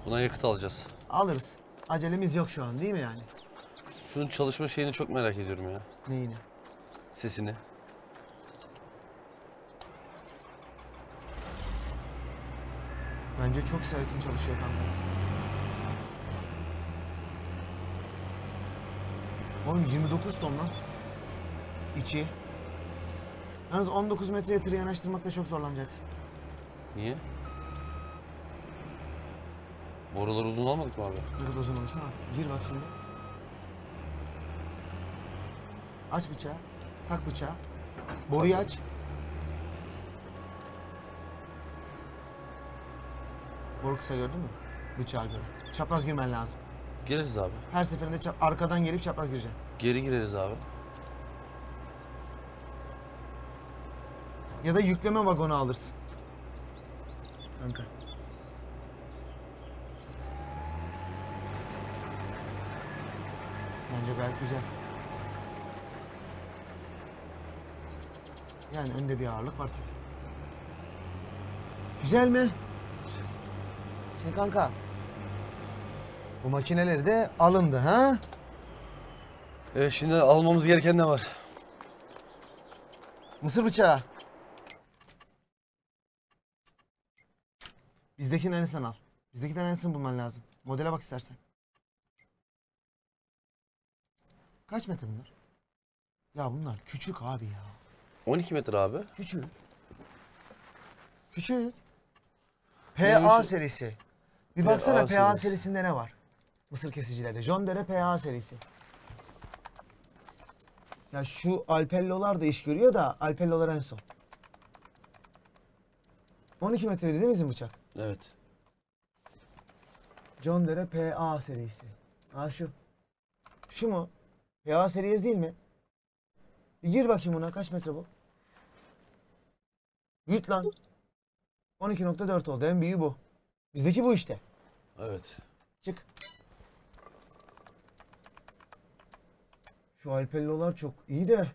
Buna yakıt alacağız. Alırız. Acelemiz yok şu an değil mi yani? Şunun çalışma şeyini çok merak ediyorum ya. Neyini? Sesini. Bence çok sakin çalışıyor kanka. Oğlum yirmi dokuz ton lan. İçi. Yalnız on dokuz metreye tırı yanaştırmakta çok zorlanacaksın. Niye? Borular uzun olmadık mı abi? Ne kadar uzun olursun abi. Gir bak şimdi. Aç bıçağı. Tak bıçağı. Boruyu Tabii. aç. Boru kısa gördün mü? Bıçağa göre. Çapraz girmen lazım. Gireriz abi. Her seferinde çap arkadan gelip çapraz gireceğim. Geri gireriz abi. Ya da yükleme vagonu alırsın. Kanka. Bence gayet güzel. Yani önde bir ağırlık var tabii. Güzel mi? Güzel. Şimdi kanka, bu makineleri de alındı ha? Evet, şimdi almamız gereken ne var? Mısır bıçağı. Bizdekinin aynısını al. Bizdekinin aynısını bulman lazım. Modele bak istersen. Kaç metre bunlar? Ya bunlar küçük abi ya. on iki metre abi. Küçük. Küçük. P A serisi. Bir baksana P A serisinde ne var? Mısır kesicilerde. John Deere P A serisi. Ya şu Alpello'lar da iş görüyor da Alpello'lar en son. on iki metre değil mi bizim bıçak? Evet. John Deere P A serisi. Ha şu. Şu mu? P A serisi değil mi? Bir gir bakayım buna. Kaç metre bu? Büyüt lan. on iki nokta dört oldu. En büyüğü bu. Bizdeki bu işte. Evet. Çık. Şu Alpello'lar çok iyi de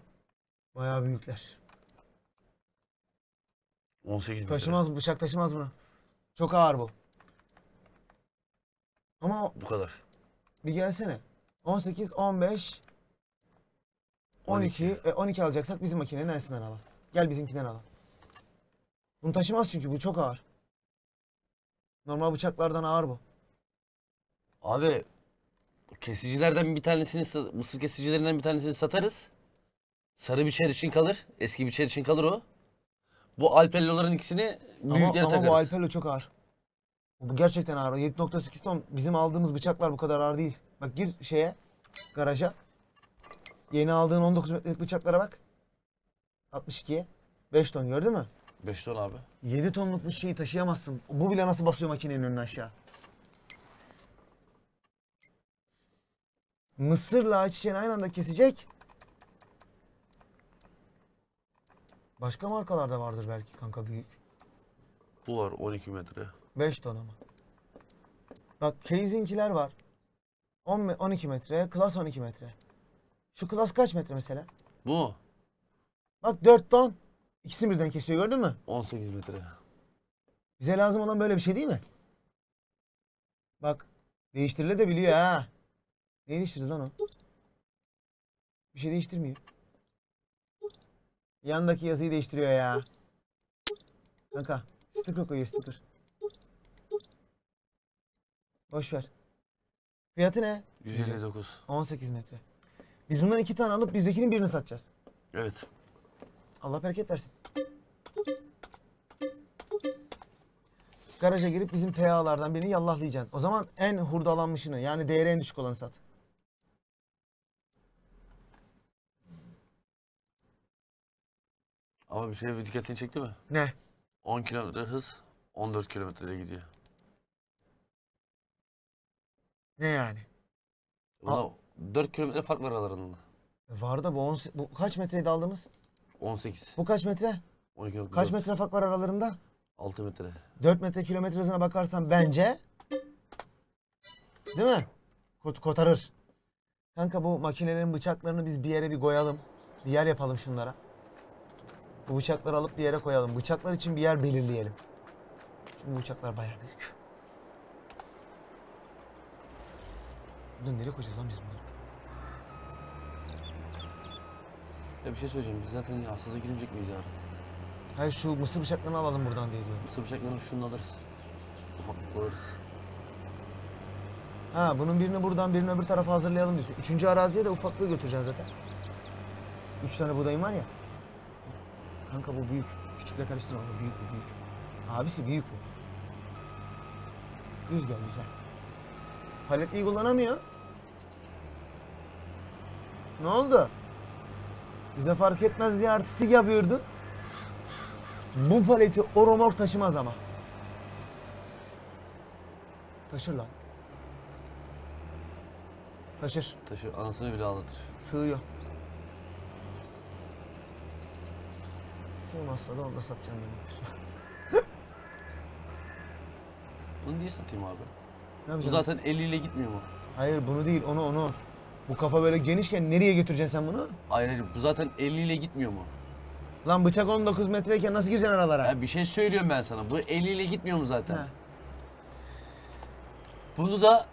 bayağı büyükler. on sekiz metre. Taşımaz, bıçak taşımaz buna. Çok ağır bu. Ama bu kadar. Bir gelsene. on sekiz, on beş, on iki, on iki alacaksak bizim makinenin neresinden alalım. Gel bizimkinden alalım. Bunu taşımaz çünkü bu çok ağır. Normal bıçaklardan ağır bu. Abi kesicilerden bir tanesini, mısır kesicilerinden bir tanesini satarız. Sarı biçer için kalır. Eski biçer için kalır o. Bu Alpello'ların ikisini büyüklere takarız. Ama bu Alpello çok ağır. Bu gerçekten ağır. yedi nokta sekiz ton bizim aldığımız bıçaklar bu kadar ağır değil. Bak gir şeye, garaja. Yeni aldığın on dokuz metrelik bıçaklara bak. altmış ikiye. beş ton gördün mü? beş ton abi. yedi tonluk bir şeyi taşıyamazsın. Bu bile nasıl basıyor makinenin önüne aşağı. Mısırla ayçiçeğini aynı anda kesecek. Başka markalarda vardır belki kanka büyük. Bu var on iki metre. beş ton ama. Bak Case'inkiler var. on, on iki metre, Klas on iki metre. Şu Klas kaç metre mesela? Bu. Bak dört ton. İkisini birden kesiyor gördün mü? on sekiz metre. Bize lazım olan böyle bir şey değil mi? Bak değiştirile de biliyor ha. Neyi değiştirdi lan o? Bir şey değiştirmiyor. Yandaki yazıyı değiştiriyor ya. Kanka sticker koyuyor sticker. Boş ver. Fiyatı ne? yüz elli dokuz. on sekiz metre. Biz bundan iki tane alıp bizdekinin birini satacağız. Evet. Allah bereket versin. Garaja girip bizim P A'lardan birini yallahlayacaksın. O zaman en hurdalanmışını yani değeri en düşük olanı sat. Ama bir şey dikkatini çekti mi? Ne? on kilometre hız, on dört kilometrede gidiyor. Ne yani? Valla dört kilometre fark var aralarında. Var da bu, on, bu kaç metreydi aldığımız? on sekiz. Bu kaç metre? on iki. Kaç metre fark var aralarında? altı metre. dört metre kilometre hızına bakarsan bence... Değil mi? Kurt kotarır. Kanka bu makinelerin bıçaklarını biz bir yere bir koyalım. Bir yer yapalım şunlara. Bu bıçakları alıp bir yere koyalım. Bıçaklar için bir yer belirleyelim. Çünkü bu bıçaklar bayağı büyük. Buradan nereye koyacağız lan biz bunları? Ya bir şey söyleyeceğim, biz zaten aslında girmeyecek miyiz abi? Hayır, şu mısır bıçaklarını alalım buradan diye diyorum. Mısır bıçaklarını şunu alırız. Ufaklık alırız. Ha, bunun birini buradan, birini öbür tarafa hazırlayalım diyorsun. Üçüncü araziye de ufaklığı götüreceğiz zaten. Üç tane budayım var ya. Kanka bu büyük. Küçükle karıştırma, bu büyük bu büyük. Abisi büyük bu. Düz gel, güzel. Palet iyi kullanamıyor. Ne oldu? Bize fark etmez diye artistik yapıyordun. Bu paleti o romor taşımaz ama. Taşır lan. Taşır. Taşır, anasını bile ağlatır. Sığıyor. Sığmazsa da onu da satacağım demektir. Bunu niye satayım abi? Ne bu zaten eliyle gitmiyor mu? Hayır, bunu değil, onu onu. Bu kafa böyle genişken nereye götüreceksin sen bunu? Hayır, hayır, bu zaten eliyle gitmiyor mu? Lan bıçak on dokuz metreyken nasıl gireceksin aralara? Ya bir şey söylüyorum ben sana, bu eliyle gitmiyor mu zaten? He. Bunu da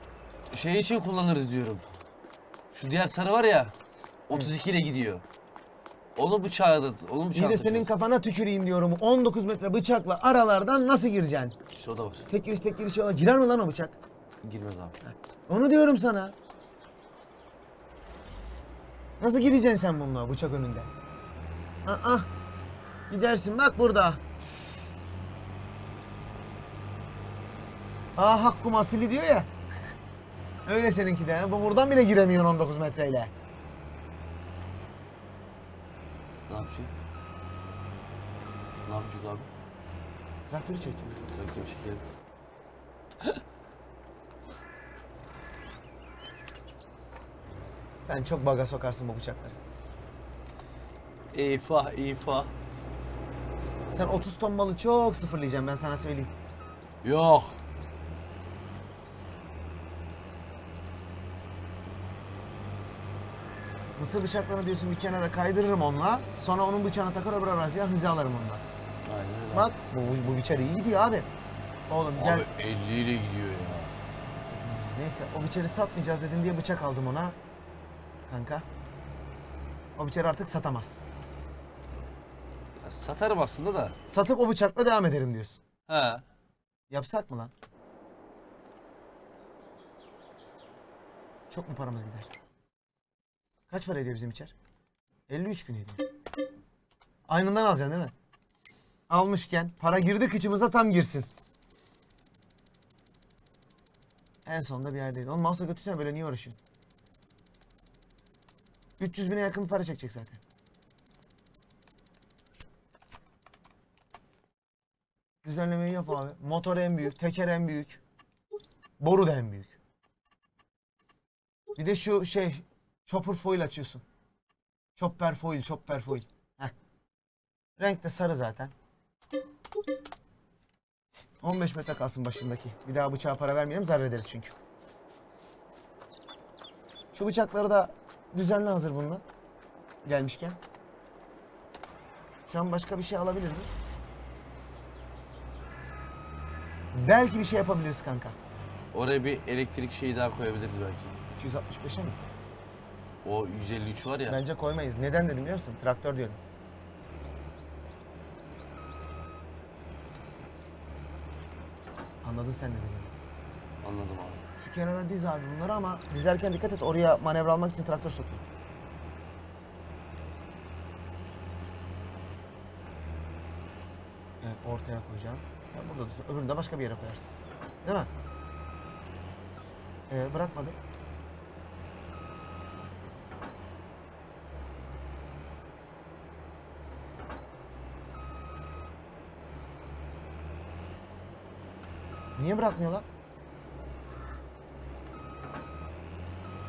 şey için kullanırız diyorum. Şu diğer sarı var ya, otuz iki ile gidiyor. Onu bıçağı da, onu bıçağı da. Bir de senin kafana tüküreyim diyorum, on dokuz metre bıçakla aralardan nasıl gireceksin? İşte o da var. Tek giriş tek giriş yola girer mi lan o bıçak? Girmez abi. He. Onu diyorum sana. Nasıl gideceksin sen bununla bıçak önünde? Aa, gidersin bak burada. Aa, Hakkum Asili diyor ya. Öyle seninki de. Bu buradan bile giremiyorsun on dokuz metreyle. Ne yapacağız? Ne yapacağız abi? Traktörü çekeceğim. Traktörü çekelim. Sen çok baga sokarsın bu bıçakları. İfa, ifa. Sen otuz ton malı çok sıfırlayacaksın, ben sana söyleyeyim. Yok. Mısır bıçaklarını diyorsun bir kenara kaydırırım onunla. Sonra onun bıçağına takar, öbür araziye hizalarım onunla. Aynen. Bak, bu, bu biçeri iyi gidiyor abi. Oğlum abi, gel. Abi elli ile gidiyor ya. Neyse, o biçeri satmayacağız dedim diye bıçak aldım ona. Kanka. O biçeri artık satamaz. Satarım aslında da. Satıp o bıçakla devam ederim diyorsun. He. Yapsak mı lan? Çok mu paramız gider? Kaç para ediyor bizim içer? elli üç bin ediyor. Aynından alacaksın değil mi? Almışken para girdi kıçımıza, tam girsin. En sonunda bir yerdeyiz. Oğlum mahsul götürsene, böyle niye uğraşıyorsun? üç yüz bine yakın para çekecek zaten. Düzenlemeyi yap abi. Motor en büyük, teker en büyük. Boru da en büyük. Bir de şu şey, chopper foil açıyorsun. Chopper foil, chopper foil. Heh. Renk de sarı zaten. on beş metre kalsın başındaki. Bir daha bıçağa para vermeyelim, zarar ederiz çünkü. Şu bıçakları da düzenli hazır bununla gelmişken. Şu an başka bir şey alabilir mi? Belki bir şey yapabiliriz kanka. Oraya bir elektrik şeyi daha koyabiliriz belki. iki yüz altmış beşe mi? O yüz elli üç var ya. Bence koymayız. Neden dedim biliyor musun? Traktör diyorum. Anladın sen ne dediğimi? Anladım abi. Şu kenara diz abi bunları, ama dizerken dikkat et, oraya manevra almak için traktör sokuyor. Evet, ortaya koyacağım. Ya burada dursun, öbürünü de başka bir yere koyarsın. Değil mi? Ee, bırakmadı. Niye bırakmıyorlar?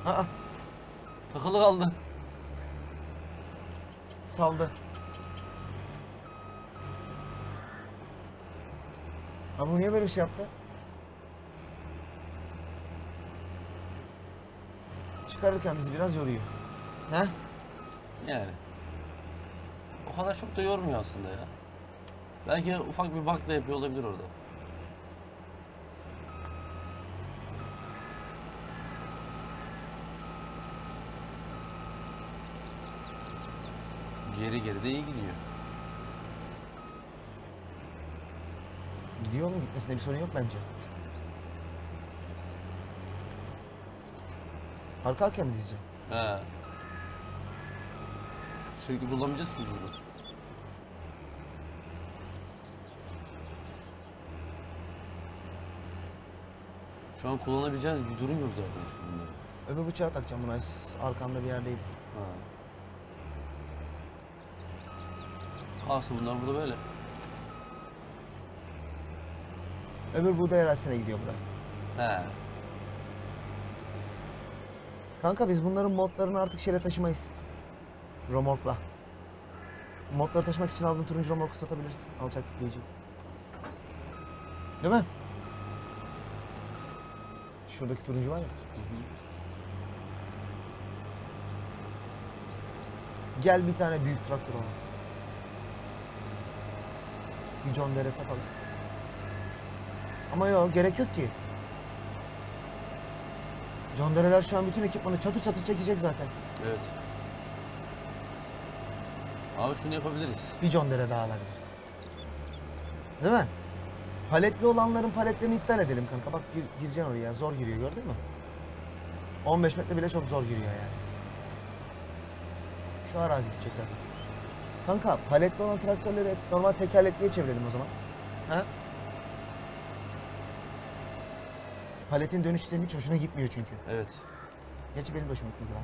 Aa, takılı kaldı. Saldı. Abi bu niye böyle bir şey yaptı? Çıkarırken bizi biraz yoruyor. He? Yani. O kadar çok da yormuyor aslında ya. Belki ufak bir bug da yapıyor olabilir orada. Geri geri de iyi gidiyor. Gidiyor mu? Gitmesinde bir sorun yok bence. Arka arkaya mı dizeceğim? He. Sürekli bulamayacağız ki bunu. Şu an kullanabileceğiniz bir durum yok zaten şu bunları. Öbür bıçağı takacağım buna. Arkamda bir yerdeydi. Ha. Kalsın bunlar burada böyle. Öbür buğday arazisine gidiyor bura. He. Kanka biz bunların modlarını artık şeyle taşımayız. Romorkla. Modları taşımak için aldığın turuncu romorku satabilirsin. Alçak yükleyeceğim. Değil mi? Şuradaki turuncu var ya. Hı hı. Gel bir tane büyük traktör alalım. Bir John Deere satalım. Ama yok, gerek yok ki. John Deere'ler şu an bütün ekipmanı çatır çatır çekecek zaten. Evet. Abi şunu yapabiliriz. Bir John Deere daha alabiliriz. Değil mi? Paletli olanların paletlerini iptal edelim kanka. Bak gir, gireceksin oraya. Zor giriyor, gördün mü? on beş metre bile çok zor giriyor yani. Şu arazi gidecek zaten. Kanka paletli olan traktörleri normal tekerlekliye çevirelim o zaman. Ha? Paletin dönüş senin hiç hoşuna gitmiyor çünkü. Evet. Geçi benim de hoşuma gitmedi lan.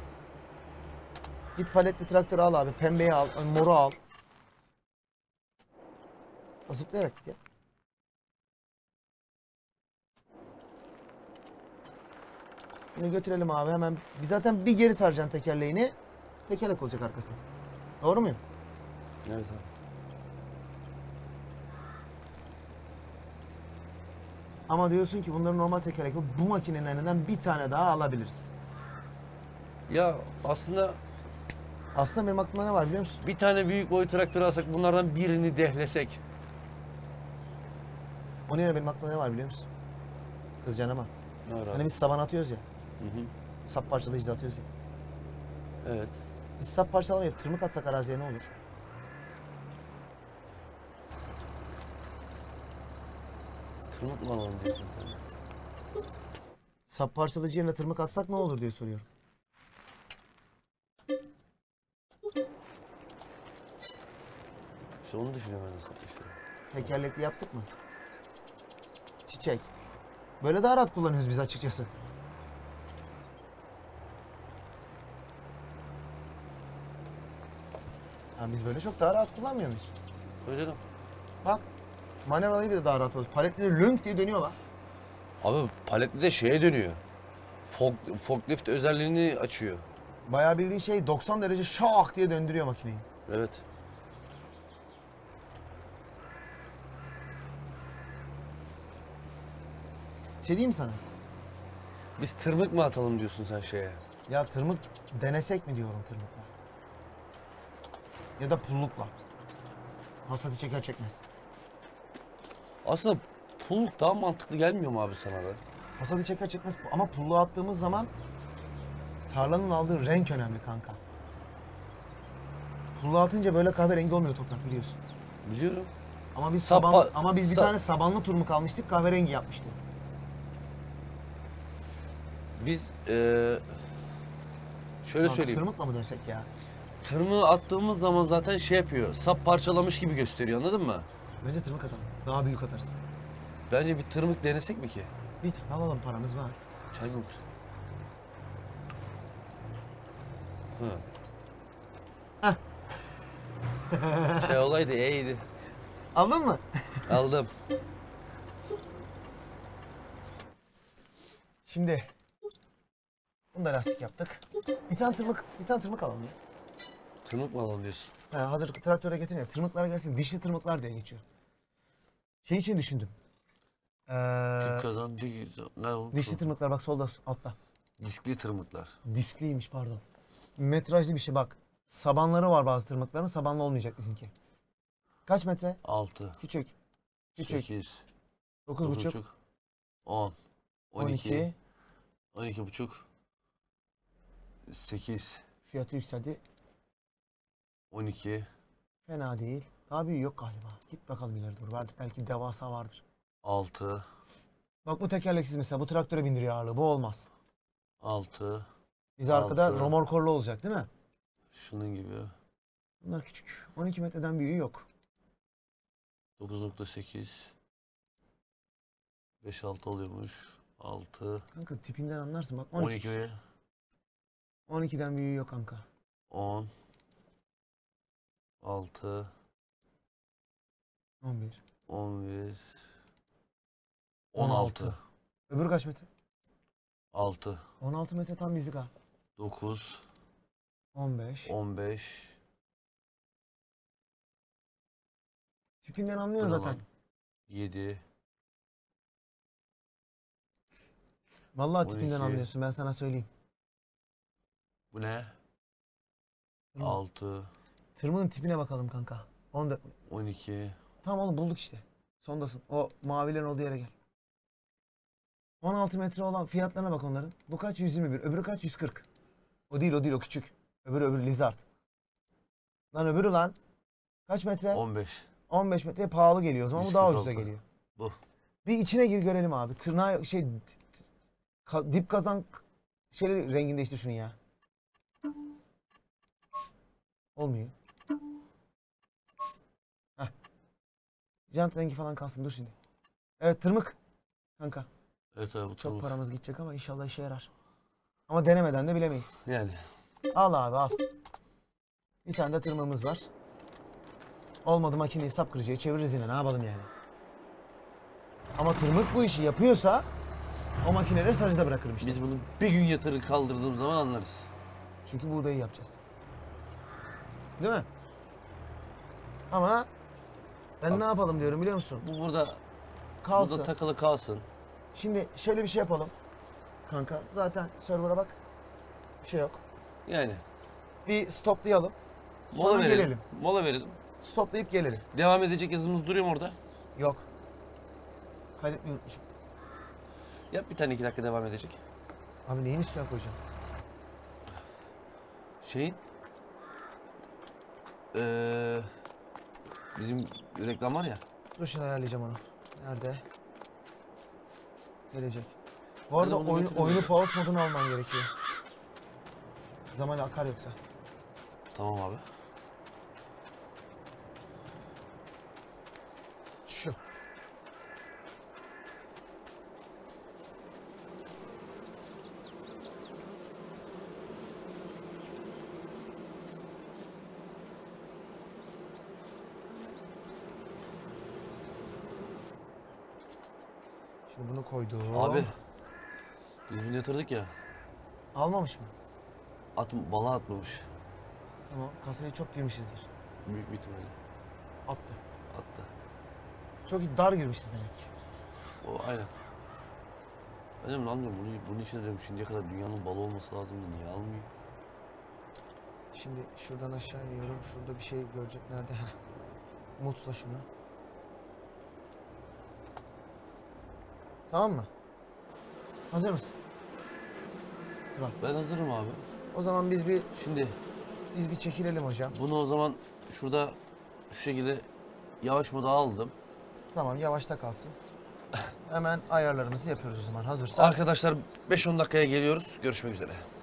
Git paletli traktörü al abi. Pembeyi al, moru al. Zıplayarak git ya. Bunu götürelim abi hemen. Biz zaten bir geri saracaksın tekerleğini. Tekerlek olacak arkası. Doğru muyum? Evet abi. Ama diyorsun ki bunların normal tekerlek yok. Bu makinenin elinden bir tane daha alabiliriz. Ya aslında... Aslında benim aklımda ne var biliyor musun? Bir tane büyük boy traktör alsak bunlardan birini dehlesek. Onun yerine benim aklımda ne var biliyor musun? Kızcan ama. Doğru. Hani biz saban atıyoruz ya. Hı hı. Sap parçalayıcı da atıyoruz ya. Evet. Biz sap parçalamayıp tırmık atsak araziye ne olur? Tırmık mı alalım diyorsun? Sap parçalayıcı yerine tırmık atsak ne olur diye soruyorum. İşte onu düşünüyorum ben de işte. Tekerlekli yaptık mı? Çiçek. Böyle daha rahat kullanıyoruz biz açıkçası. Yani biz böyle çok daha rahat kullanmıyor muyuz? Öyle bak. Manevralı bir de daha rahat olur. Paletleri lönk diye dönüyorlar. Abi paletli de şeye dönüyor. Fork, forklift özelliğini açıyor. Bayağı bildiğin şey doksan derece şak diye döndürüyor makineyi. Evet. Şey diyeyim mi sana? Biz tırmık mı atalım diyorsun sen şeye? Ya tırmık denesek mi diyorum tırmıkla. Ya da pullukla. Hasatı çeker çekmez. Aslında pulluk daha mantıklı gelmiyor mu abi sana da? Hasatı çeker çekmez ama pulluğa attığımız zaman tarlanın aldığı renk önemli kanka. Pulluğa atınca böyle kahverengi olmuyor toprak biliyorsun. Biliyorum. Ama biz Sapa, saban, ama biz bir tane sabanlı turmuk almıştık kahverengi yapmıştık. Biz ee, şöyle kanka, söyleyeyim. Tırmıkla mı dönsek ya? Tırmığı attığımız zaman zaten şey yapıyor. Sap parçalamış gibi gösteriyor anladın mı? Bence tırmık atalım. Daha büyük atarız. Bence bir tırmık denesek mi ki? Bir tane alalım paramız var. Çay mı olur? Hı. Hah. Şey olaydı iyiydi. Aldın mı? Aldım. Şimdi bunu da lastik yaptık. Bir tane tırmık, bir tane tırmık alalım ya. Tırmık mı alalım diyorsun? Ha, hazır traktöre getirin ya, tırmıklara gelsin, dişli tırmıklar diye geçiyor. Şey için düşündüm. Ee, Kim kazandı? Ne oldu? Dişli tırmıklar bak solda, altta. Diskli tırmıklar. Diskliymiş pardon. Metrajlı bir şey bak. Sabanları var bazı tırmıkların, sabanlı olmayacak bizimki. Kaç metre? altı. Küçük. Küçük. sekiz. dokuz buçuk. on. on iki. on iki buçuk. sekiz. Fiyatı yükseldi. on iki. Fena değil. Daha büyüğü yok galiba. Git bakalım ileri doğru. Vardır. Belki devasa vardır. altı. Bak bu tekerleksiz mesela. Bu traktöre bindiriyor ağırlığı. Bu olmaz. altı. Biz altı. Arkada romorkorlu olacak değil mi? Şunun gibi. Bunlar küçük. on iki metreden büyüğü yok. dokuz nokta sekiz. beş altı oluyormuş. altı. Kanka tipinden anlarsın bak. on iki. on iki. on ikiden büyüğü yok kanka. on. altı. on bir. on bir. on altı. Öbür kaç metre? altı. on altı metre tam bizlik ha. dokuz. on beş. on beş. Tipinden anlıyorsun zaten. yedi. Vallahi tipinden anlıyorsun, ben sana söyleyeyim. Bu ne? Tırmın. altı. Tırmanın tipine bakalım kanka. on dört. on iki. Tamam oğlum bulduk işte. Sondasın. O mavilerin olduğu yere gel. on altı metre olan fiyatlarına bak onların. Bu kaç? yüz yirmi bir. Öbürü kaç? yüz kırk. O değil o değil o küçük. Öbürü öbürü Lizard. Lan öbürü lan. Kaç metre? on beş. on beş metre pahalı geliyor o zaman bu daha ucuza geliyor. Bu. Bir içine gir görelim abi. Tırnağı şey dip kazan şeyleri rengini değiştir şunu ya. Olmuyor. Heh. Jant rengi falan kalsın dur şimdi. Evet tırmık kanka. Evet abi bu tırmık. Çok paramız gidecek ama inşallah işe yarar. Ama denemeden de bilemeyiz. Yani. Al abi al. Bir tane de tırmığımız var. Olmadı makineyi sap kırıcıya çeviririz yine ne yapalım yani. Ama tırmık bu işi yapıyorsa o makineleri sarıcıda bırakırım işte. Biz bunu bir gün yatırı kaldırdığım zaman anlarız. Çünkü buğdayı yapacağız. Değil mi? Ama ben bak, ne yapalım diyorum biliyor musun? Bu burada kalsın. Burada takılı kalsın. Şimdi şöyle bir şey yapalım. Kanka zaten server'a bak. Bir şey yok. Yani. Bir stoplayalım. Mola sonra verelim. Gelelim. Mola verelim. Stoplayıp gelelim. Devam edecek yazımız duruyor mu orada? Yok. Kaydetmeyi unutmuşum. Yap bir tane iki dakika devam edecek. Abi neyin üstüne koyacağım? Şeyin. Ee, bizim reklam var ya. Dur şimdi ayarlayacağım onu. Nerede? Gelecek. Bu arada oyun, oyunu pause moduna alman gerekiyor. Zamanla akar yoksa. Tamam abi. Şu. Şimdi bunu koydum. Abi. Biz bunu yatırdık ya. Almamış mı? At, balığa atmamış. Tamam, kasaya çok girmişizdir. Büyük bir ihtimalle. Attı. Attı. Çok dar girmişiz demek ki. O aynen. Ben de lan diyorum, bunu, bunun için diyorum şimdiye kadar dünyanın balı olması lazımdı, niye almıyor? Şimdi şuradan aşağı iniyorum, şurada bir şey görecek, nerede? Mutla şunu. Tamam mı? Hazır mısın? Bak. Ben hazırım abi. O zaman biz bir... Şimdi... Biz bir çekilelim hocam. Bunu o zaman şurada şu şekilde yavaş moda aldım. Tamam yavaşta kalsın. Hemen ayarlarımızı yapıyoruz o zaman hazırsa. Arkadaşlar beş on dakikaya geliyoruz. Görüşmek üzere.